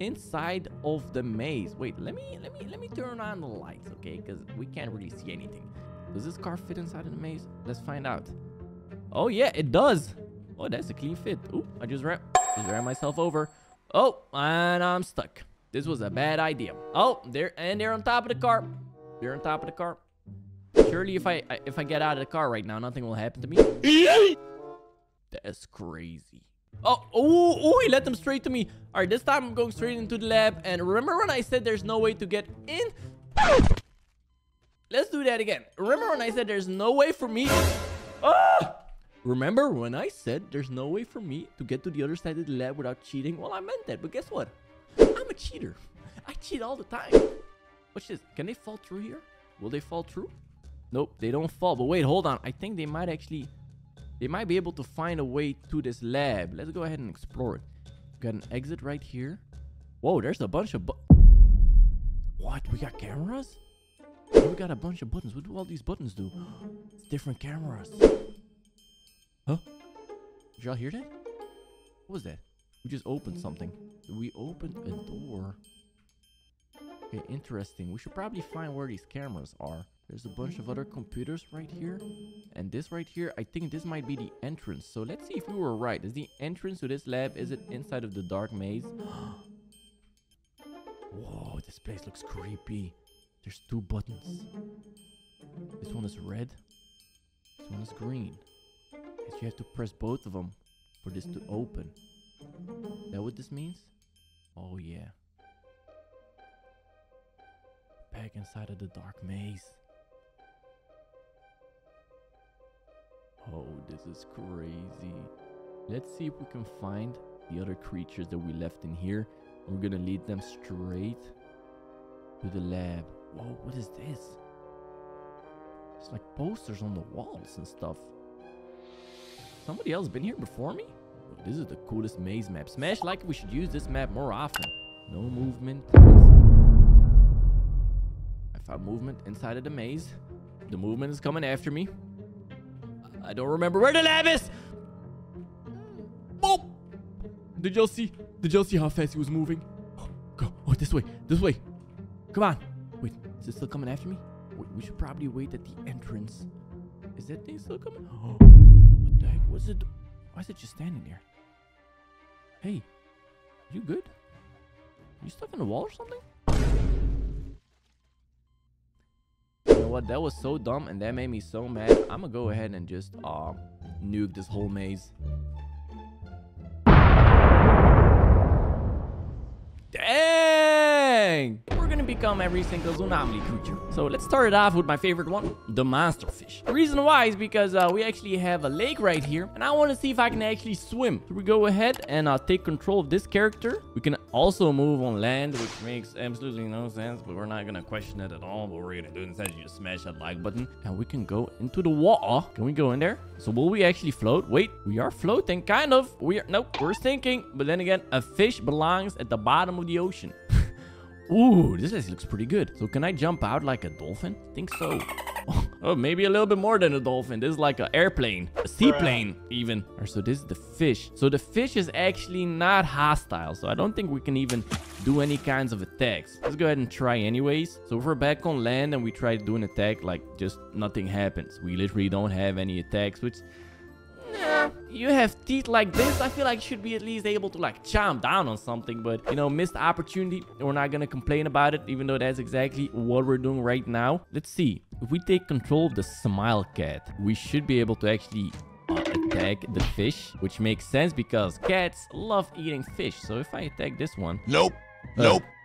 inside of the maze. Wait, let me turn on the lights, okay? Because we can't really see anything. Does this car fit inside of the maze? Let's find out. Oh yeah, it does. Oh, that's a clean fit. Ooh, I just ran myself over. Oh, and I'm stuck. This was a bad idea. Oh, they're on top of the car. They're on top of the car. Surely if I get out of the car right now, nothing will happen to me. That's crazy. Oh, he let them straight to me. All right, this time I'm going straight into the lab. And remember when I said there's no way to get in? Let's do that again. Remember when I said there's no way for me? Ah! Remember when I said there's no way for me to get to the other side of the lab without cheating? Well, I meant that, but guess what? I'm a cheater. I cheat all the time. Watch this. Can they fall through here? Will they fall through? Nope, they don't fall. But wait, hold on. I think they might actually... They might be able to find a way to this lab. Let's go ahead and explore it. Got an exit right here. Whoa, there's a bunch of... What? We got cameras? We got a bunch of buttons. What do all these buttons do? It's different cameras. Huh? Did y'all hear that? What was that? We just opened something. We opened a door. Okay, interesting. We should probably find where these cameras are. There's a bunch of other computers right here. And this right here, I think this might be the entrance. So let's see if we were right. Is the entrance to this lab, is it inside of the dark maze? Whoa, this place looks creepy. There's two buttons. This one is red. This one is green. Guess you have to press both of them for this to open. Is that what this means? Oh yeah. Back inside of the dark maze. Oh, this is crazy. Let's see if we can find the other creatures that we left in here. We're gonna lead them straight to the lab. Whoa, what is this? It's like posters on the walls and stuff. Somebody else been here before me? Oh, this is the coolest maze map. Smash like it. We should use this map more often. No movement. I found movement inside of the maze. The movement is coming after me. I don't remember where the lab is. Oh! Did y'all see how fast he was moving? Oh, go. Oh, this way. Come on. Wait, is it still coming after me? Wait, we should probably wait at the entrance. Is that thing still coming? Oh, what the heck was it? Why is it just standing there? Hey, you good? You stuck in the wall or something? You know what? That was so dumb and that made me so mad. I'm gonna go ahead and just nuke this whole maze. Dang! We're gonna become every single Zoonomaly creature. So let's start it off with my favorite one, the monster fish. The reason why is because we actually have a lake right here and I want to see if I can actually swim. So we go ahead and take control of this character. We can also move on land, which makes absolutely no sense, but we're not gonna question it at all. What we're gonna do instead is just smash that like button and we can go into the water. Can we go in there? So will we actually float? Wait, we are floating, kind of. Nope, we're sinking. But then again, a fish belongs at the bottom of the ocean. Ooh, this looks pretty good. So can I jump out like a dolphin? I think so. Oh, maybe a little bit more than a dolphin. This is like an airplane, a seaplane even. All right, so this is the fish. So the fish is actually not hostile. So I don't think we can even do any kinds of attacks. Let's go ahead and try anyways. So if we're back on land and we try to do an attack, like just nothing happens. We literally don't have any attacks, which You have teeth like this. I feel like you should be at least able to like chomp down on something, but you know, missed opportunity. We're not gonna complain about it, even though that's exactly what we're doing right now. Let's see if we take control of the Smile Cat, we should be able to actually attack the fish, which makes sense because cats love eating fish. So if I attack this one, nope.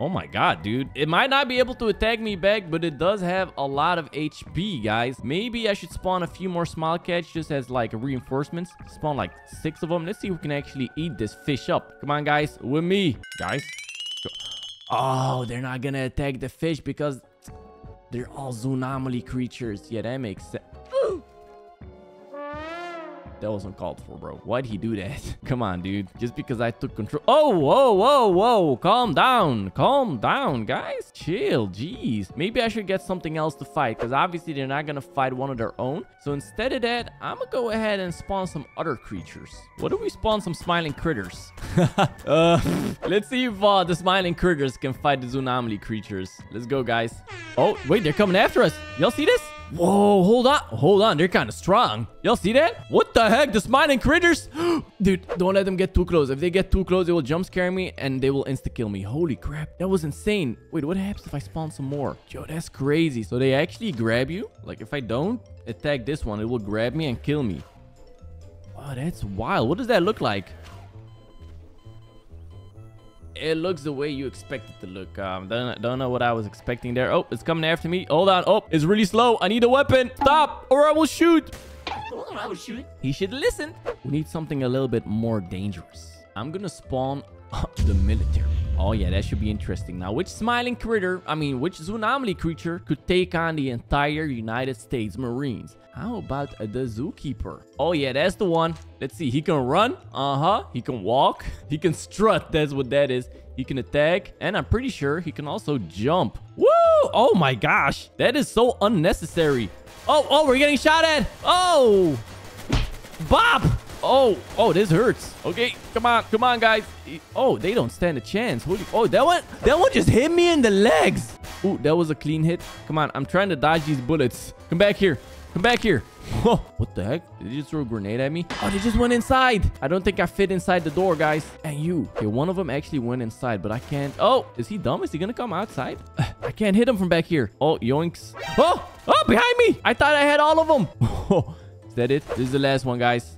Oh my god, dude. It might not be able to attack me back, but it does have a lot of HP, guys. Maybe I should spawn a few more small cats just as like reinforcements. Spawn like 6 of them. Let's see if we can actually eat this fish up. Come on, guys. With me. Guys. Oh, they're not gonna attack the fish because they're all Zoonomaly creatures. Yeah, that makes sense. That was uncalled for, bro. Why'd he do that? Come on, dude. Just because I took control. Oh, whoa, whoa, whoa. Calm down. Calm down, guys. Chill. Jeez. Maybe I should get something else to fight because obviously they're not going to fight one of their own. So instead of that, I'm going to go ahead and spawn some other creatures. What do we spawn? Some Smiling Critters. Let's see if the Smiling Critters can fight the Zoonomaly creatures. Let's go, guys. Oh, wait. They're coming after us. Y'all see this? Whoa, hold on. Hold on. They're kind of strong. Y'all see that? What the heck? The Smiling Critters? Dude, don't let them get too close. If they get too close, they will jump scare me and they will insta-kill me. Holy crap. That was insane. Wait, what happens if I spawn some more? Yo, that's crazy. So they actually grab you? Like, if I don't attack this one, it will grab me and kill me. Oh, that's wild. What does that look like? It looks the way you expect it to look. Don't know what I was expecting there. Oh, it's coming after me. Hold on. Oh, it's really slow. I need a weapon. Stop, or I will shoot. I will shoot. He should listen. We need something a little bit more dangerous. I'm gonna spawn the military. Oh yeah, that should be interesting. Now, which smiling critter, I mean, which Zoonomaly creature could take on the entire United States Marines? How about the zookeeper? Oh yeah, that's the one. Let's see. He can run. He can walk. He can strut. That's what that is. He can attack. And I'm pretty sure he can also jump. Woo! Oh my gosh. That is so unnecessary. Oh, we're getting shot at. Oh! Bop! Oh, this hurts. Okay, come on, guys. Oh, they don't stand a chance. Oh, that one just hit me in the legs. Ooh, that was a clean hit. Come on, I'm trying to dodge these bullets. Come back here. Come back here. Whoa, what the heck? Did they just throw a grenade at me? Oh, they just went inside. I don't think I fit inside the door, guys. And you. Okay, one of them actually went inside, but I can't. Oh, is he dumb? Is he gonna come outside? I can't hit him from back here. Oh, yoinks. Oh, behind me. I thought I had all of them. Is that it? This is the last one, guys.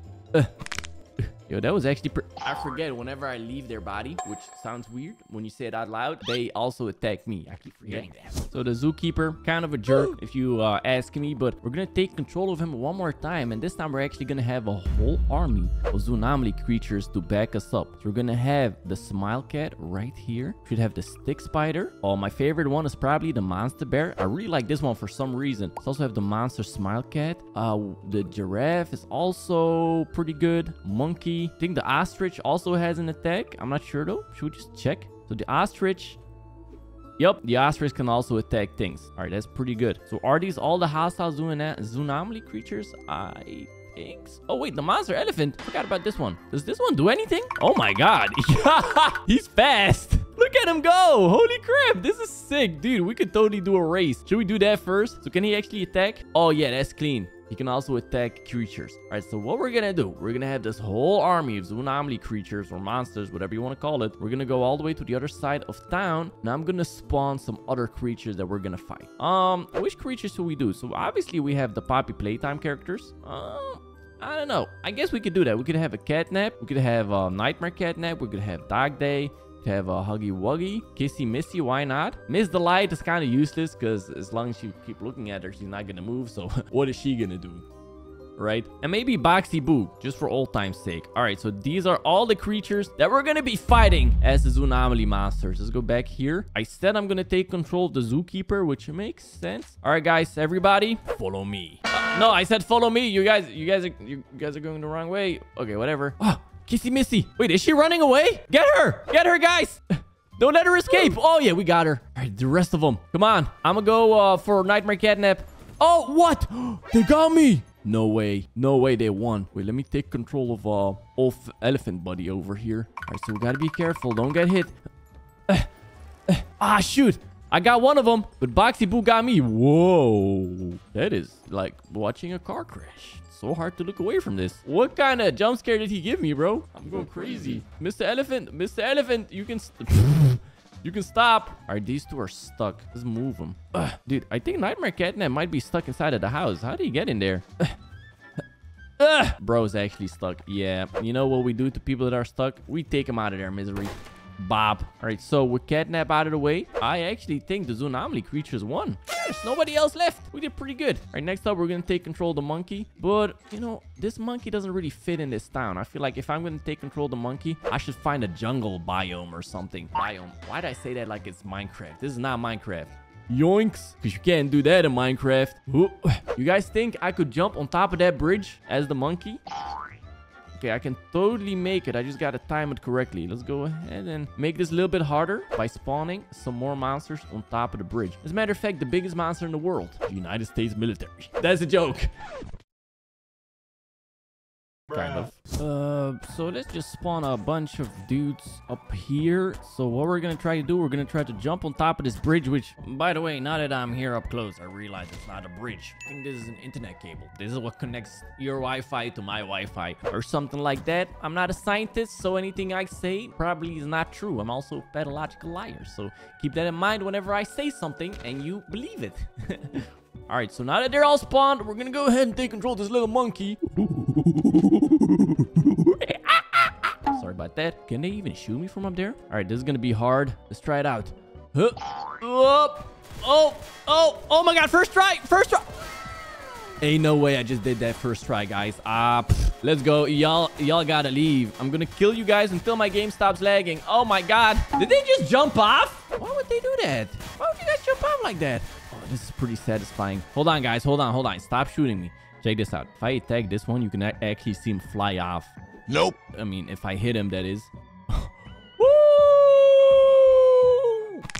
Yo, that was actually pretty... I forget whenever I leave their body, which sounds weird when you say it out loud, they also attack me. I keep forgetting that. So the zookeeper, kind of a jerk if you ask me, but we're gonna take control of him one more time, and this time we're actually gonna have a whole army of Zoonomaly creatures to back us up. So we're gonna have the Smile Cat right here. Should have the Stick Spider. Oh, my favorite one is probably the Monster Bear. I really like this one for some reason. Let's also have the Monster Smile Cat. The Giraffe is also pretty good. Monkey. I think the ostrich also has an attack. I'm not sure though. Should we just check? So the ostrich. Yep, the ostrich can also attack things. All right, that's pretty good. So are these all the hostile Zoonomaly creatures? I think so. Oh wait, the monster elephant. Forgot about this one. Does this one do anything? Oh my god. He's fast. Look at him go. Holy crap. This is sick, dude. We could totally do a race. Should we do that first? So can he actually attack? Oh yeah, that's clean. He can also attack creatures. All right, so what we're gonna do, we're gonna have this whole army of Zoonomaly creatures or monsters, whatever you want to call it. We're gonna go all the way to the other side of town. Now I'm gonna spawn some other creatures that we're gonna fight. Which creatures should we do? So obviously we have the Poppy Playtime characters. I don't know. I guess we could do that. We could have a Catnap. We could have a Nightmare Catnap. We could have Dog Day. Have a Huggy Wuggy, Kissy Missy, why not? Miss Delight is kind of useless because as long as you keep looking at her, she's not gonna move. So what is she gonna do, right? And maybe Boxy Boo, just for old time's sake. All right, so these are all the creatures that we're gonna be fighting as the Zoonomaly monsters. Let's go back here. I said I'm gonna take control of the zookeeper, which makes sense. All right, guys, everybody, follow me. No, I said follow me. You guys are going the wrong way. Okay, whatever. Oh. Kissy Missy. Wait, is she running away? Get her. Get her, guys. Don't let her escape. Oh, yeah, we got her. All right, the rest of them. Come on. I'm going to go for Nightmare Catnap. Oh, what? They got me. No way. No way they won. Wait, let me take control of old elephant buddy over here. All right, so we got to be careful. Don't get hit. Ah, shoot. I got one of them, but Boxy Boo got me. Whoa. That is like watching a car crash. It's so hard to look away from this. What kind of jump scare did he give me, bro? I'm going crazy. Mr. Elephant, you can... You can stop. All right, these two are stuck. Let's move them. Ugh. Dude, I think Nightmare Catnap might be stuck inside of the house. How do you get in there? Bro is actually stuck. Yeah, you know what we do to people that are stuck? We take them out of their misery. Bob. All right, so with Catnap out of the way, I actually think the Zoonomaly creatures won. There's nobody else left. We did pretty good. All right, next up, we're going to take control of the monkey. But, you know, this monkey doesn't really fit in this town. I feel like if I'm going to take control of the monkey, I should find a jungle biome or something. Biome. Why did I say that like it's Minecraft? This is not Minecraft. Yoinks. Because you can't do that in Minecraft. Ooh. You guys think I could jump on top of that bridge as the monkey? Okay, I can totally make it. I just got to time it correctly. Let's go ahead and make this a little bit harder by spawning some more monsters on top of the bridge. As a matter of fact, the biggest monster in the world, the United States military. That's a joke. Kind of. So let's just spawn a bunch of dudes up here. So what we're going to try to do, we're going to try to jump on top of this bridge, which, by the way, now that I'm here up close, I realize it's not a bridge. I think this is an internet cable. This is what connects your Wi-Fi to my Wi-Fi or something like that. I'm not a scientist, so anything I say probably is not true. I'm also a pathological liar. So keep that in mind whenever I say something and you believe it. All right, so now that they're all spawned, we're going to go ahead and take control of this little monkey. Sorry about that. Can they even shoot me from up there? All right, this is going to be hard. Let's try it out. Huh. Oh my God. First try. Ain't no way I just did that first try, guys. Let's go. Y'all gotta leave. I'm going to kill you guys until my game stops lagging. Oh my God. Did they just jump off? Why would they do that? Why would you guys jump off like that? This is pretty satisfying. Hold on, guys. Hold on. Stop shooting me. Check this out. If I attack this one, you can actually see him fly off. Nope. I mean, if I hit him, that is. Woo!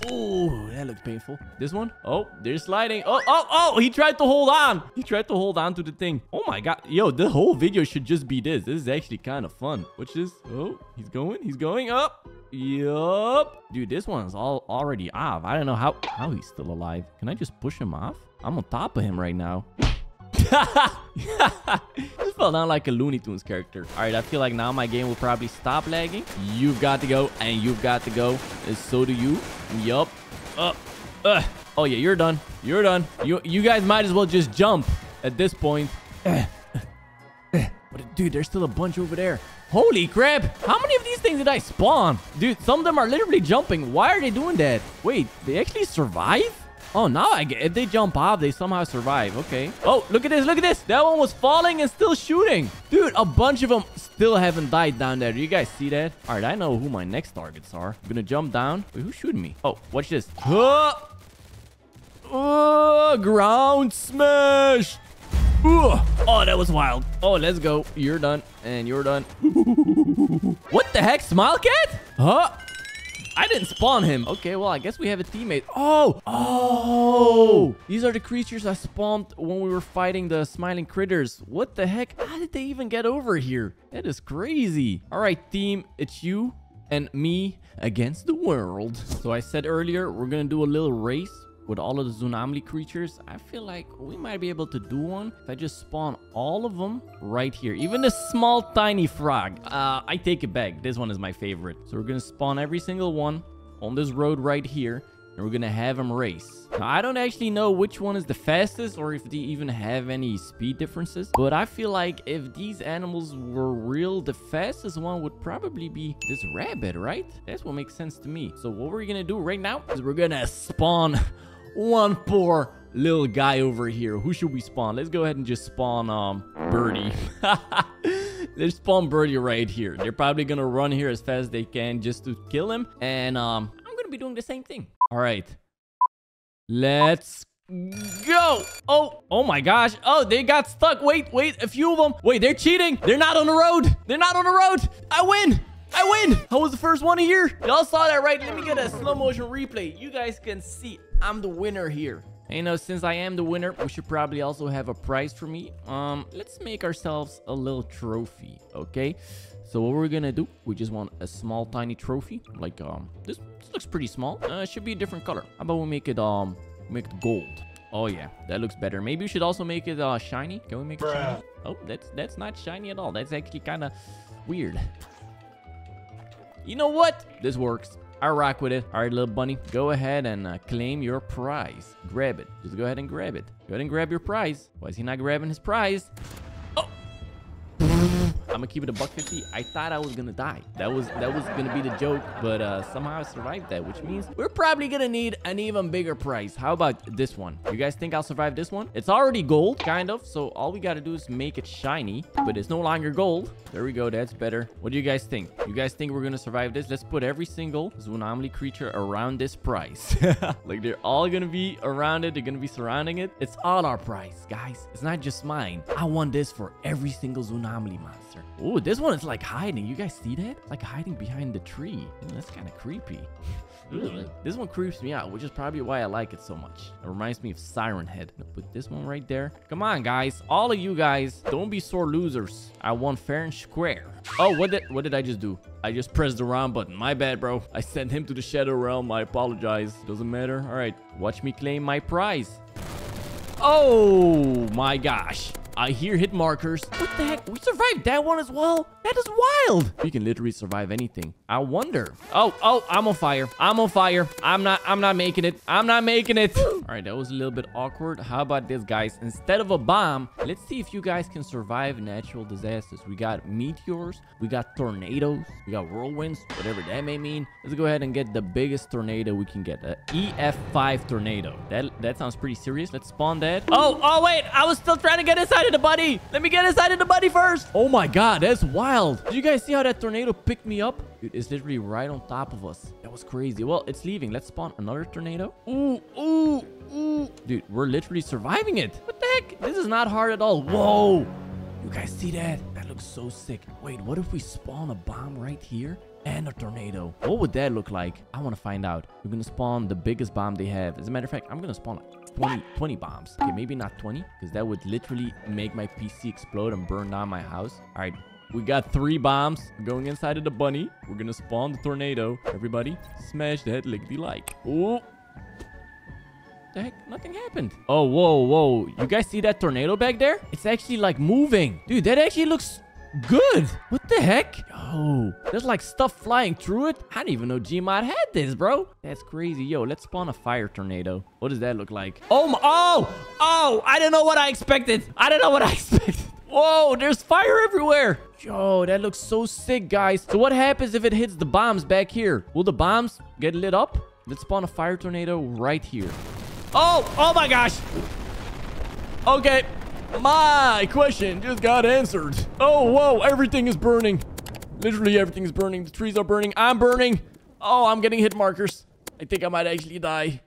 Oh, that looks painful. This one? Oh, they're sliding. Oh. He tried to hold on. He tried to hold on to the thing. Oh, my God. Yo, the whole video should just be this. This is actually kind of fun. Which is... Oh, he's going. He's going up. Yup. Dude, this one's already off. I don't know how he's still alive. Can I just push him off? I'm on top of him right now. Just fell down like a Looney Tunes character. All right, I feel like now my game will probably stop lagging. You've got to go, and you've got to go. And so do you. Yup. Oh, yeah, you're done. You're done. You guys might as well just jump at this point. But, dude, there's still a bunch over there. Holy crap. How many of these things did I spawn? Dude, some of them are literally jumping. Why are they doing that? Wait, they actually survive? Oh, now I get it. If they jump off, they somehow survive. Okay. Oh, look at this. Look at this. That one was falling and still shooting. Dude, a bunch of them still haven't died down there. Do you guys see that? All right, I know who my next targets are. I'm gonna jump down. Wait, who's shooting me? Oh, watch this. Oh, ground smash. Oh, that was wild. Oh, let's go. You're done. And you're done. What the heck, Smile Cat? Huh? I didn't spawn him. Okay, well, I guess we have a teammate. Oh. These are the creatures I spawned when we were fighting the Smiling Critters. What the heck? How did they even get over here? That is crazy. All right, team. It's you and me against the world. So I said earlier, we're going to do a little race. With all of the Zoonomaly creatures, I feel like we might be able to do one. If I just spawn all of them right here. Even the small, tiny frog. I take it back. This one is my favorite. So we're going to spawn every single one on this road right here. And we're going to have them race. Now, I don't actually know which one is the fastest or if they even have any speed differences. But I feel like if these animals were real, the fastest one would probably be this rabbit, right? That's what makes sense to me. So what we're going to do right now is we're going to spawn... one poor little guy over here. Who should we spawn? Let's go ahead and just spawn Birdie. Let's spawn Birdie right here. They're probably gonna run here as fast as they can just to kill him. And I'm gonna be doing the same thing. All right, let's go. Oh my gosh. Oh, they got stuck. Wait, a few of them. Wait, they're cheating. They're not on the road. I win. I was the first one here. Y'all saw that, right? Let me get a slow motion replay. You guys can see I'm the winner here. And, you know, since I am the winner, we should probably also have a prize for me. Let's make ourselves a little trophy, okay? So what we're gonna do, we just want a small tiny trophy, like this looks pretty small. It should be a different color. How about we make it gold? Oh yeah, that looks better. Maybe we should also make it shiny. Can we make it shiny? Oh, that's not shiny at all. That's actually kind of weird. You know what? This works. I rock with it. All right, little bunny, go ahead and claim your prize. Grab it. Just go ahead and grab it. Go ahead and grab your prize. Why is he not grabbing his prize? Oh! I'm gonna keep it $1.50. I thought I was gonna die. That was gonna be the joke, but somehow I survived that, which means we're probably gonna need an even bigger prize. How about this one? You guys think I'll survive this one? It's already gold, kind of, so all we gotta do is make it shiny, but it's no longer gold. There we go, that's better. What do you guys think? You guys think we're gonna survive this? Let's put every single Zoonomaly creature around this prize. Like, they're all gonna be around it. They're gonna be surrounding it. It's all our prize, guys. It's not just mine. I want this for every single Zoonomaly monster. Oh, this one is like hiding. You guys see that? It's like hiding behind the tree. That's kind of creepy. This one creeps me out, which is probably why I like it so much. It reminds me of Siren Head. Put this one right there. Come on, guys. All of you guys, don't be sore losers. I won fair and square. Oh, what did I just do? I just pressed the wrong button. My bad, bro. I sent him to the Shadow Realm. I apologize. Doesn't matter. All right. Watch me claim my prize. Oh, my gosh. I hear hit markers. What the heck? We survived that one as well? That is wild. We can literally survive anything. I wonder. Oh, I'm on fire. I'm on fire. I'm not making it. I'm not making it. All right, that was a little bit awkward. How about this, guys? Instead of a bomb, let's see if you guys can survive natural disasters. We got meteors. We got tornadoes. We got whirlwinds, whatever that may mean. Let's go ahead and get the biggest tornado we can get. An EF5 tornado. That sounds pretty serious. Let's spawn that. Oh, wait. I was still trying to get inside the buddy. Let me get inside of the buddy first. Oh my god, that's wild. Did you guys see how that tornado picked me up? Dude, it's literally right on top of us. That was crazy. Well, it's leaving. Let's spawn another tornado. Ooh. Dude, we're literally surviving it. What the heck? This is not hard at all. Whoa. You guys see that? That looks so sick. Wait, what if we spawn a bomb right here? And a tornado. What would that look like? I want to find out. We're gonna spawn the biggest bomb they have. As a matter of fact, I'm gonna spawn like 20 bombs. Okay, maybe not 20, because that would literally make my PC explode and burn down my house. All right, we got 3 bombs going inside of the bunny. We're gonna spawn the tornado. Everybody, smash that lickety-like. Oh, the heck, nothing happened. Oh, whoa. You guys see that tornado back there? It's actually like moving. Dude, that actually looks good. What the heck? Oh, there's like stuff flying through it. I didn't even know GMod had this, bro. That's crazy. Yo, let's spawn a fire tornado. What does that look like? Oh my, oh, I don't know what I expected. Whoa, there's fire everywhere. Yo, that looks so sick, guys. So what happens if it hits the bombs back here? Will the bombs get lit up? Let's spawn a fire tornado right here. Oh my gosh. Okay, my question just got answered. Oh, whoa, everything is burning. Literally everything is burning. The trees are burning. I'm burning. Oh, I'm getting hit markers. I think I might actually die.